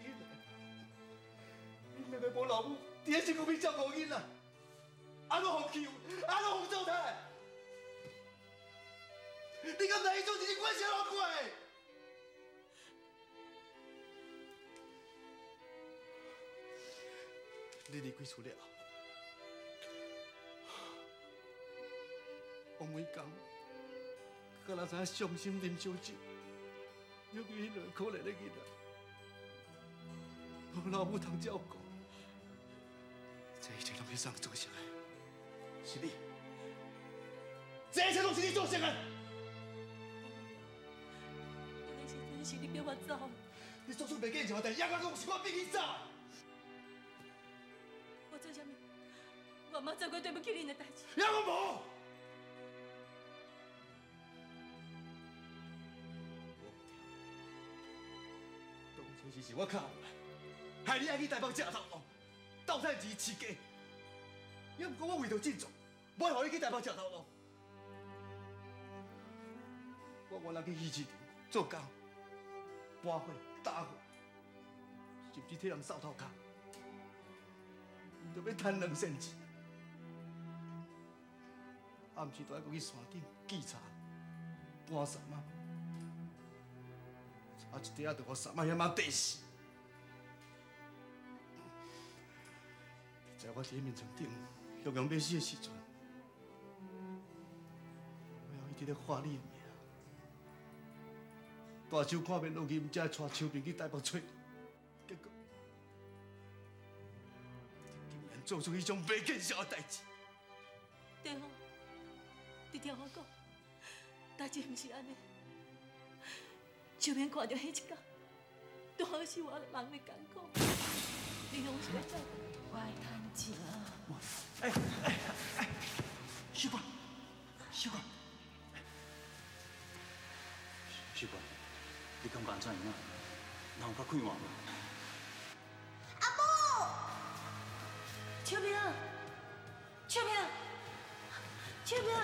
囡仔，你明明无老母，伫个身躯边照顾囡仔，安怎互欺负，安怎互糟蹋？ 你敢知迄种日子我是安怎过的？你离开厝了，我每天敢若知影伤心啉烧酒，尤其迄落可怜的囡仔，无老母通照顾，这一切拢是谁造成的？是你，这一切拢是你造成的。 是你叫我走，你做出袂见一项代，还敢讲是我逼你走？我做啥物？我冇做过对不起恁的代志。也我无。当初是是我靠你，害你爱去台北吃头路，斗趁钱饲家。也毋过我为着振作，无让你去台北吃头路。我我来去鱼市场做工。 搬货、打货，甚至替人扫头壳，就要赚两仙钱。暗时都爱去山顶记茶、搬伞啊，啊一底啊，着互伞啊，遐嘛跌死。在我伫眠床顶欲要死的时阵，我还一直咧喊你的名。 大手看面落去，唔才会带手兵去台北找，结果竟然做出迄种未见笑的代志。对方，你听我讲，代志唔是安尼。手兵看到迄一天，都好是我人的艰苦。你拢是要做，我爱趁钱。哎哎哎，小官，小官，小官。 你敢干这样啊？哪有较快活嘛？阿母，秋萍，秋萍，秋萍，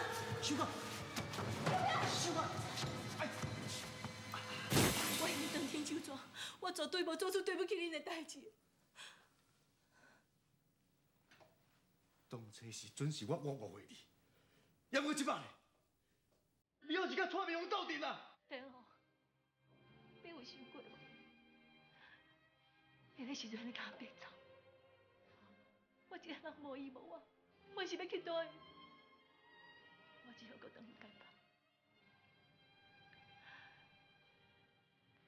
秋萍，秋萍，哎！我应当天手做，我绝对无做出对不起恁的代志。当初时准是我我误会你，也无即摆呢。你又是甲蔡明红斗阵啊？对哦。 你有想过无？迄个时阵你甲我别走，我一个人无依无我，我是要去倒？我只好阁当你解放。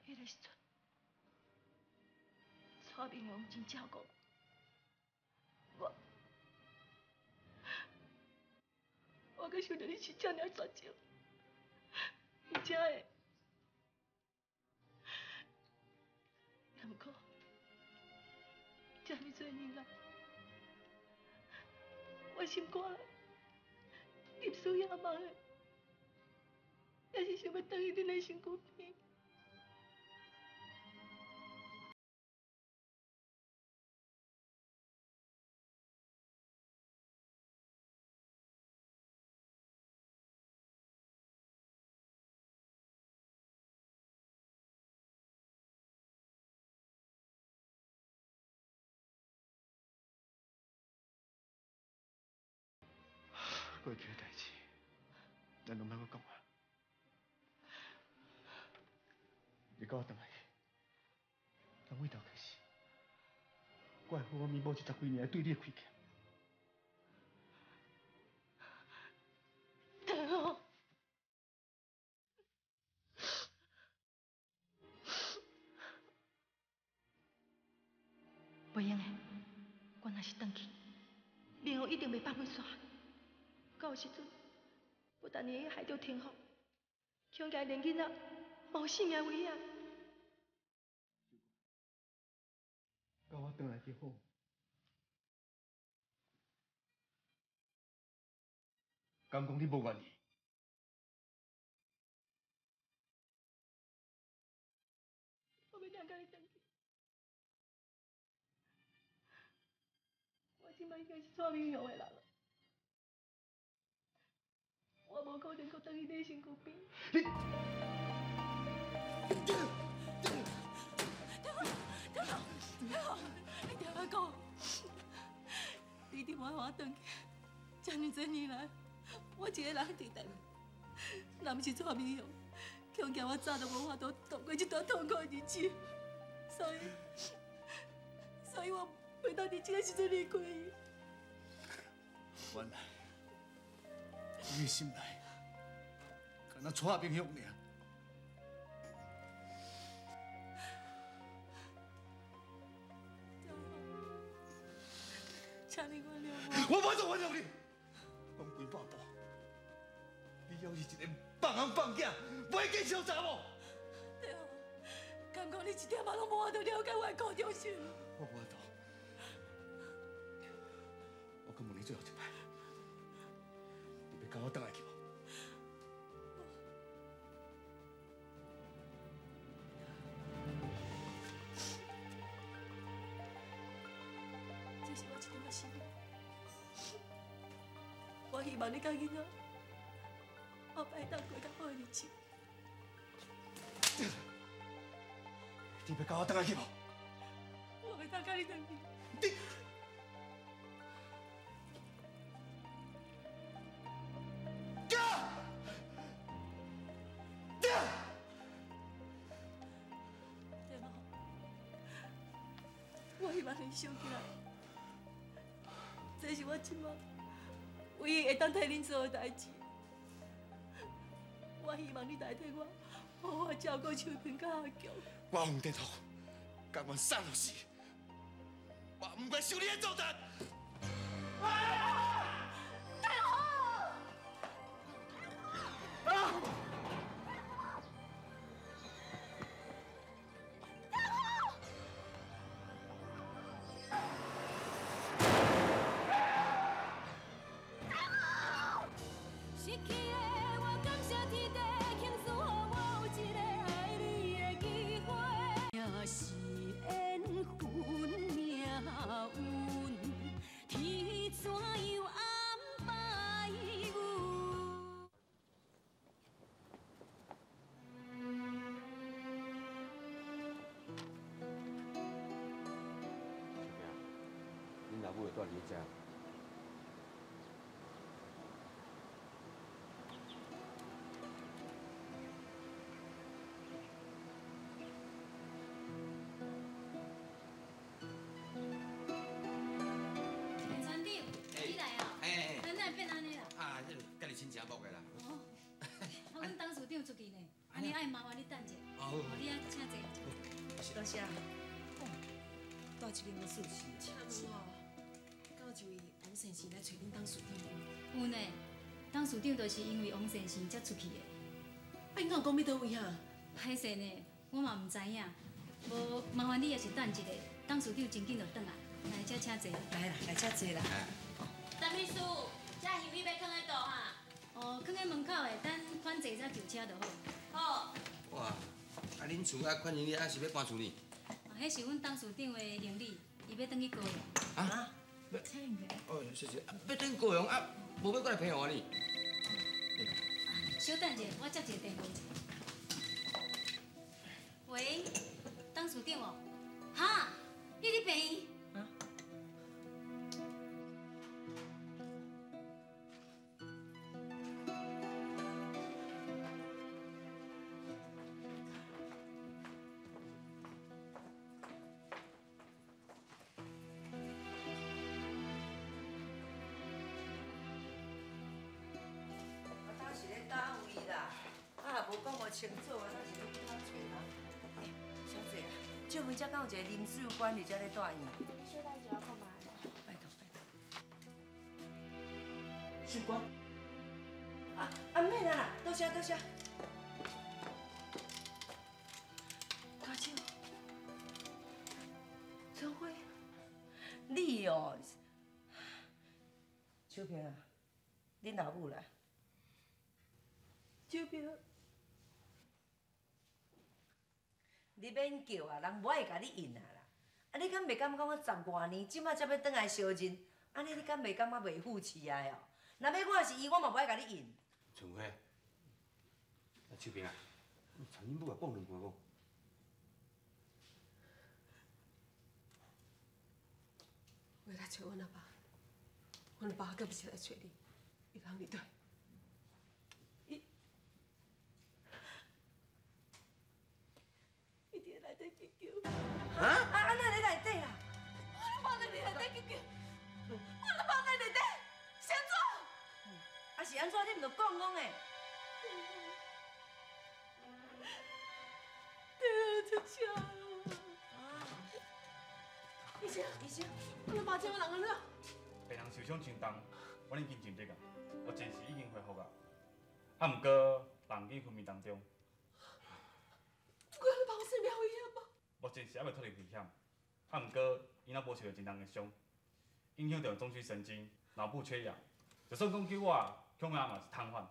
迄个时阵，蔡明王真照顾我，我阁想着你是遮尔绝情，而且会。 不过，这么多年来，我心肝入思夜梦的，也是想要倒去恁的身躯边。过去的代志，咱拢莫阁讲啊！你甲我倒来，从尾头开始，我会好好弥补这十几年对你的亏欠。大佬，袂用的，我若是回去，明后一定袂放阮散。教的时阵，不但会害着天福，恐惊连囡仔无性命危险。甲我倒来就好。敢讲你无愿意？ 即摆应该是做美容的人了，我无可能搁等伊在身躯边。你，天浩，天浩，天浩，你听我讲，你伫外外转去，遮尼侪年来，我一个人伫台湾，若毋是做美容，恐惊我早都无法度度过这段痛苦的日子，所以，所以我。 袂当伫这个时阵离开伊。原来，你心内，敢若蔡明玉尔。请你原谅我。我无做原谅你，讲几百步，你还是一个放人放囝、袂见小查某。对啊，敢讲你一点仔拢无法度了解我的苦衷心。我无法度。 我问你最后一摆，你要跟我倒来去无？这是我一点仔心意，我希望你甲囡仔后摆当过较好的日子。你要跟我倒来去无？我袂当甲你倒去。你。 想起来，这是我今晚唯一会当替恁做的代志。我希望你代替我，好好照顾秋萍甲阿强。我洪德涛，甘愿生落死，我唔该受你的糟蹋。大豪。 我会带你食。船长，你来啊！哎，咱哪会变安尼啦？啊，这甲你亲戚木的啦。哦，啊，阮董事长出去呢，安尼爱麻烦你等者，哦，你啊请坐。多谢。哦，带一瓶水是。请坐。 就位王先生来找恁董事长。有呢，董事长就是因为王先生才出去的。啊，因讲讲要倒位哈？歹势呢，我嘛唔知影。无麻烦你也是等一下，董事长真紧就转来，来遮请坐。来啦，来遮坐啦。陈秘书，遮行李要放喺倒哈？哦，放喺门口的，等款坐才上车就好。好。哇，啊恁厝啊款行李啊是要搬厝呢？啊，迄是阮董事长的行李，伊要转去高雄。啊？ 哦，谢谢。啊，要等高雄啊，无要过来陪我呢。稍等者，我接一个电话。喂，董事长哦，哈，你伫陪伊？啊？清楚啊，那是要去哪找啊？哎，小姐啊，这门才敢有一个临时管理在咧带伊。小姐，我看卖。拜托拜托。姓关。啊，免啊啦，多谢多谢。大舅，春花，你哦，秋萍啊，恁老母来。秋萍，你免叫啊，人无爱甲你应啊啦。啊，你敢袂感觉我十外年，即摆才要转来相认，安尼你敢袂感觉袂扶持啊？哦。 若要我是伊，我嘛无爱甲你应。春花，啊秋萍啊，陈英母啊讲两句讲。我来找阮阿爸，阮阿爸阁不是来找你，伊人伫倒？伊，伊伫内底急救。啊？啊啊！哪里内底啊？我阿爸在内底急救，我阿爸在内底，先做。 啊是安怎？你毋着讲讲诶？对啊，出车啊！医生，医生，我阿爸怎么人安怎？病人受伤真重，我已经真热啊，目前是已经恢复啊，啊毋过人已昏迷当中。我阿爸有生命危险无？目前是还未脱离危险，啊毋过伊若无受着真重个伤，影响着中枢神经、脑部缺氧，就算讲救我。 恐吓嘛是瘫痪，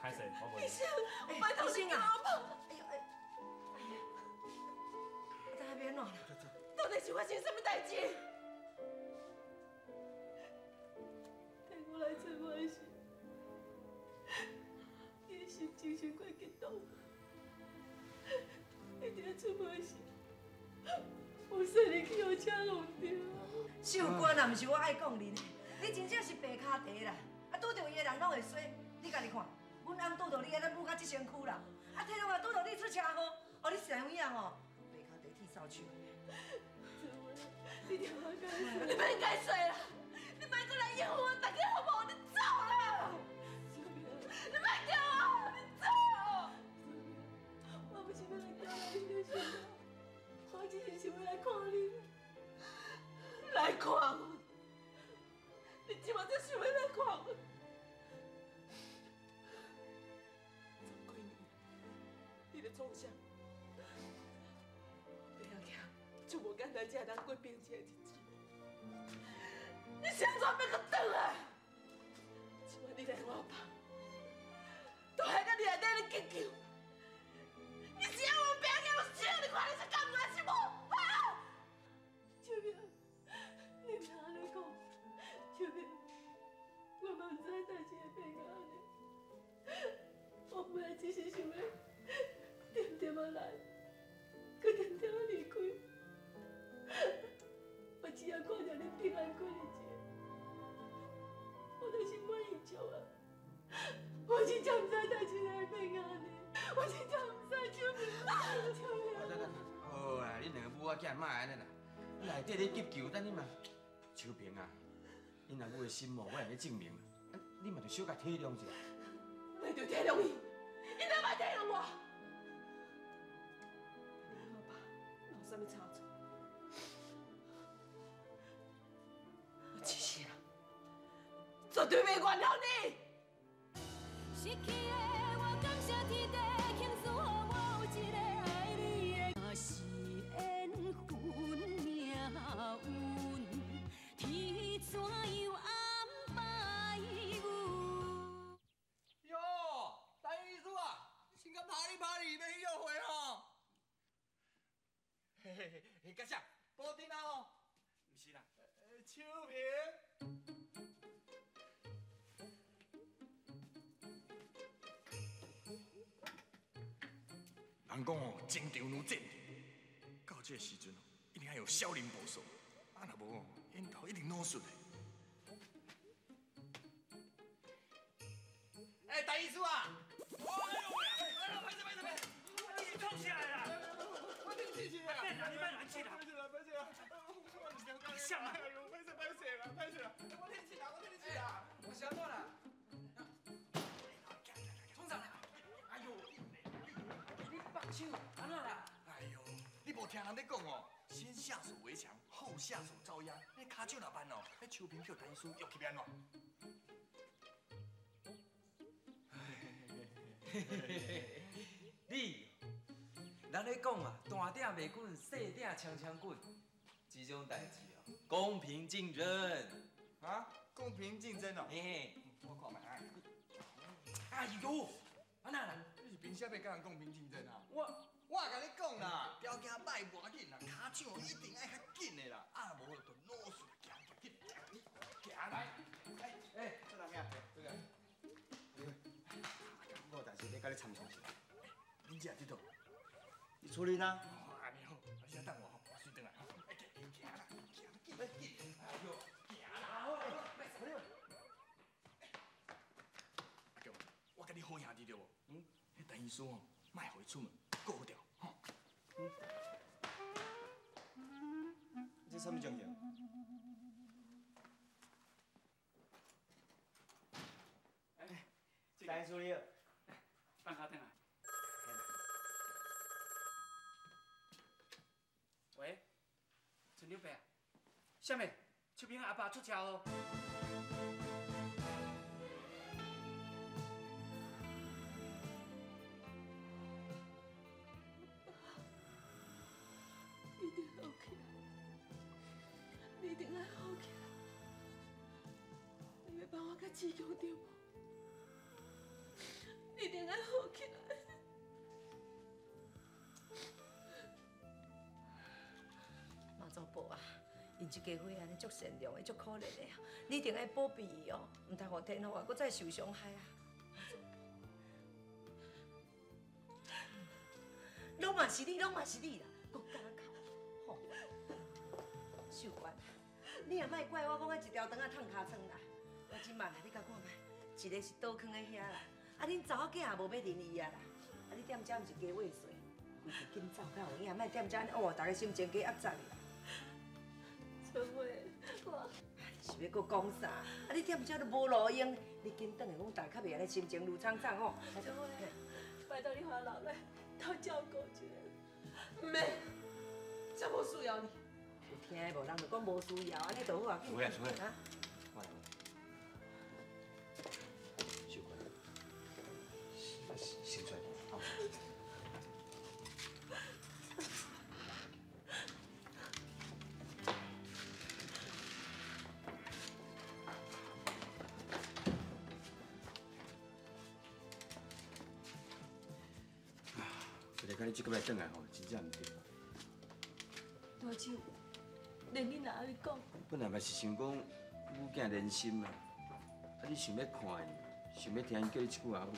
歹势，我袂。医生，我拜托你啊！哎呦哎，哎呀，我在那边闹啦，到底是发生什么代志？带我来找我的时，伊的心情是怪激动，一定要找我的时，我说你去学车弄掉。秀官啊，毋是我爱讲你，你真正是白卡地啦！ 啊，拄到伊个人拢会衰，你家己看，阮翁拄到你，咱母到即身躯啦。啊，天公啊，拄到你出车祸，哦，你是哪样哦？白脚地铁扫去。你别该衰啦，你别过来养我，大家好不好？你走啦！你别叫我，你走！我不是要来叫你的，我只是想要来看你，来看我。 你今晚在想要来看我？十几年，你在做啥？不要惊，就无简单，只系咱过平静的日子。你现在要搁倒来？今晚你来我房，都害到你内底咧急救。你只要我不要惊，我只要你看你是干唔干是无？啊！秋萍，你唔通安尼讲。 小妹，我嘛唔知代志会变到安尼，我本来只是想要点点啊来，佮点点啊离开，我只要看到你平安过日子，我就心满意足啊！我真正唔知代志会变到安尼，我真正唔知小妹，小妹。啊，等等，好啊，你两个母仔囝莫安尼啦，你内底咧急救，等你嘛，秋萍啊。 因阿母的心哦，我来去证明，啊，你嘛着小甲体谅一下。我着体谅伊，伊哪会体谅我？好吧，有啥物差错？我一世人绝对袂原谅你。失去的我，感谢天地，庆祝我有一个爱你的。若是缘分命运，天怎？ 你们又回哦，嘿嘿嘿，阁啥？布丁啊哦，唔是啦，秋萍。人讲哦，情场如战场，到这时阵哦，一定要有少林武术，啊若无哦，因头一定脑损嘞。哎、欸，大医师啊！哎呦喂！ 下来！哎呦，拍死拍死了，拍死了！我天气啦，我天气啦！我想到了，冲上来！哎呦，你放手，安那啦？哎呦，你无听人咧讲哦，先下手为强，后下手遭殃。那卡手哪办哦？那秋萍叫陈叔约去变咯。你，咱咧讲啊，大鼎袂滚，细鼎枪枪滚，这种代志哦，公平竞争啊，公平竞争哦。嘿嘿，我看卖。哎呦，啊哪啦？你是凭啥物甲人公平竞争啊？我我甲你讲啦，条件歹无要紧啦，骹掌一定爱较紧的啦，啊无就老实行行去，行来。哎哎，这哪样？这个。 我但是要甲你参详一下，恁姐在倒？你处理哪？安尼好，你先等我吼，我先转来吼。哎，行啦，行，紧来紧，哎呦，行啦，好，来，快点。阿强，我甲你好兄弟对无？嗯。迄陈医师吼，卖互伊出门，顾好着吼。这什么情形？ 陈叔你好，放下等下。喂，陈六伯，啥物？出边阿爸出车祸。你一定好起来，你一定要好起来。你要帮我甲志强对无？ 一定要好起来！马祖婆啊，因这家伙安尼足善良的，足可怜的，你一定要保庇伊哦，唔通让天后啊，佫再受伤害啊！拢嘛是你，拢嘛是你啦，讲敢哭，吼！秀娟，你也莫怪我讲啊，一条肠仔烫尻川啦！我即晚啊，你甲看觅，一个是倒囥喺遐啦。 啊，恁查某囝也无要认伊啊啦！啊，你踮遮毋是加畏罪，规个紧走较有影，莫踮遮安尼哦，大家心情加压杂哩啦。春妹，我是要搁讲啥？啊，你踮遮都无路用，你紧转来，讲大家较袂安尼心情如苍苍吼。春妹，拜托你和老赖多照顾一下。妹，真无需要你。有听的无？人就讲无需要，安尼就好啊。春妹，春妹，啊，我来。小乖。 先出来，好。啊，一个看你这个来转来吼，真正唔对。大舅，连你哪会讲？本来嘛是想讲母囝连心嘛，啊你想要看伊，想要听伊叫你一句阿母。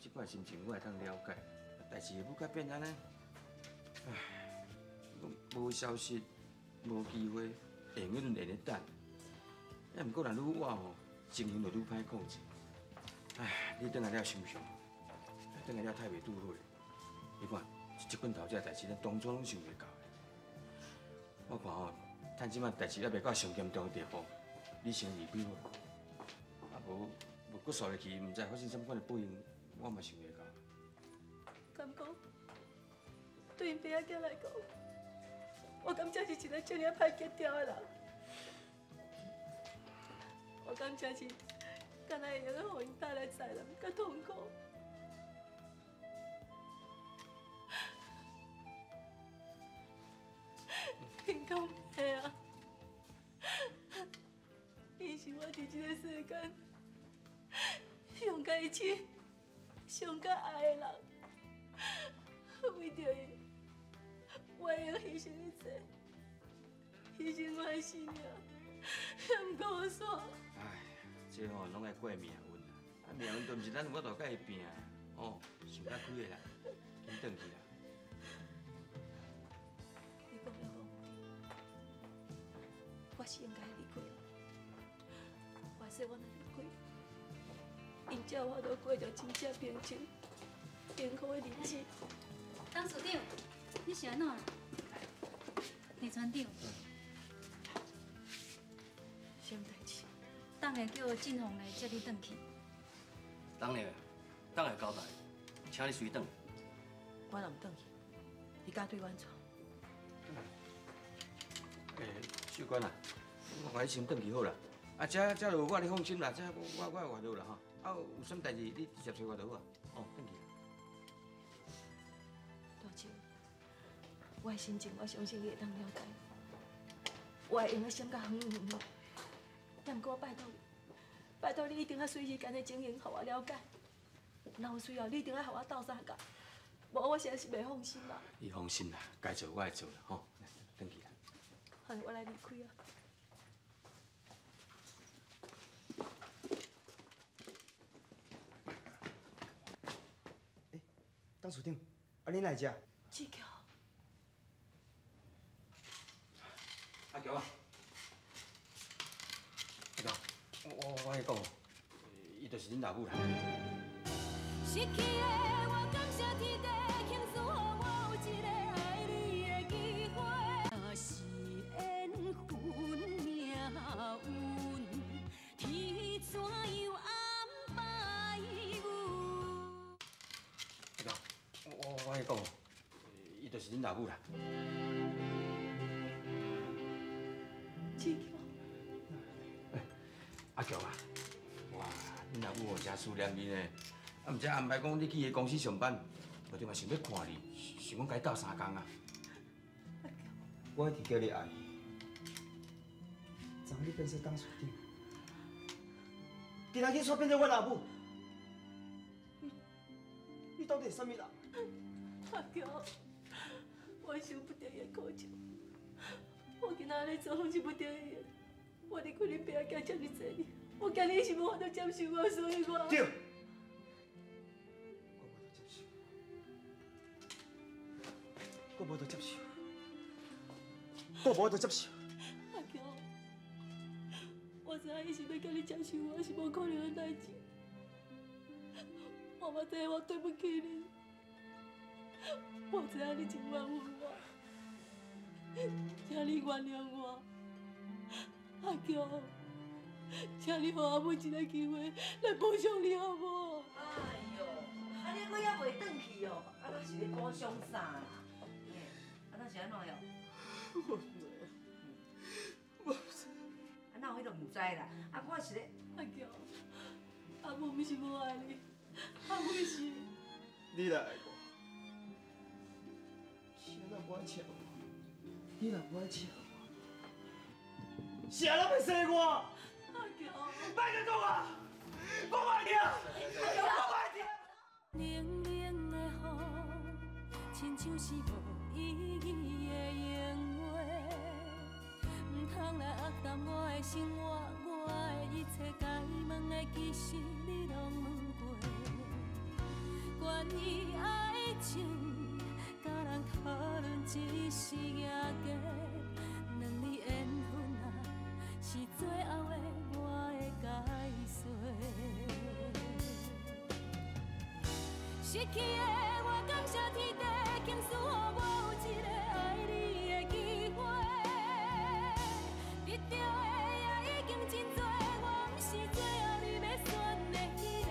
即款心情我也通了解，代志要改变安尼，唉，无消息，无机会，永远连咧等。啊，毋过若愈晚吼，情形就愈歹控制。唉，你等下了想想，等下了太袂拄好。你看，即款头只代志，咱当初拢想袂到的。我看吼，趁即摆代志还袂到上严重的地步，你先离开我，啊无无搁续落去，毋知发生甚款的报应。 我嘛想袂到，敢讲对因爸仔囝来讲，我感觉是一个遮尔歹格调的人。我感觉是，敢若会用个，互因带来灾难甲痛苦。因讲爸啊，伊是我伫即个世间上介亲。 上较爱的人，为着伊，我用牺牲一切，牺牲我的性命，也唔够我爽。哎，这吼拢爱怪命运啦，啊命运都唔是咱有法度甲伊拼啊，哦，想较开的啦，紧转去啦。你讲了讲，我是应该离开，我说我能离开。 因才有法度过着真正平静、健康的日子。董事长，你是安怎啦？李船长，什么代志？等下叫晋鸿来接你转去。当然，等下交代，请你随转。我哪唔转去？伊敢对阮错？诶、欸，秀娟啊，我甲你先转去好啦。 啊，这这就我你放心啦，这我我我外头啦哈，啊有什么代志你直接找我就好啊，哦，等去。我的心情，我相信你会当了解。我会用个闪较远远咯，但唔过拜托，拜托你一定要随时间的情形，互我了解。若有需要，你一定要互我斗相共，无我实在是袂放心啦。你放心啦，该做我会做啦，吼，等去啦。好，我来离开啊。 董事长，啊，恁来吃？志强，阿强啊，阿强，我我来讲哦，伊就是恁老母啦。失去的我，感谢天地庆赐予我有一个爱你的机会。若是缘分命运，天怎样安排阮？阿强。 我我来讲哦，伊就是恁老母啦。志强，阿强啊，哇，恁老母哦真思念你呢，啊，毋知安排讲你去伊公司上班，我着嘛想要看你，想讲甲伊斗三工啊。阿强，我一直叫你爱，怎你变做当水长？今仔日煞变做我老母？ 你到底是什么人？阿娇，我受不得伊的苦笑。我今仔日做拢是不得已的，我离开恁爸仔囝遮尔侪年，我今日是无法度接受我，所以我。对。我无得接受，我无得接受，我无得接受。阿娇，我知影伊是要叫你接受我，是无可能的代志。 妈妈知我对不起你，我知影你真冤枉我，请你原谅我。阿强，请你给阿母一个机会来补偿你好无？哎呦，阿你我还袂转去哦，阿那是咧补偿啥啦？阿那是安怎样？我唔知，我唔知。阿那我迄个唔知啦，阿我是咧。阿强，阿母唔是无爱你。 阿母是，你来爱我，谁人不爱笑我？你人不爱笑我，谁人要生我？阿强，别再讲啊！我不爱听，阿强，我不爱听。冷冷的雨，亲像是无意义的言话，唔通来压淡我的生活，我的一切该问的，其实你拢问。 关于爱情，甲人讨论只是硬价。两字缘分啊，是最后的我的解释。失去的我，感谢天地庆赐予我有一个爱你的机会。得到的也已经真多，我不是最后你要选的那个。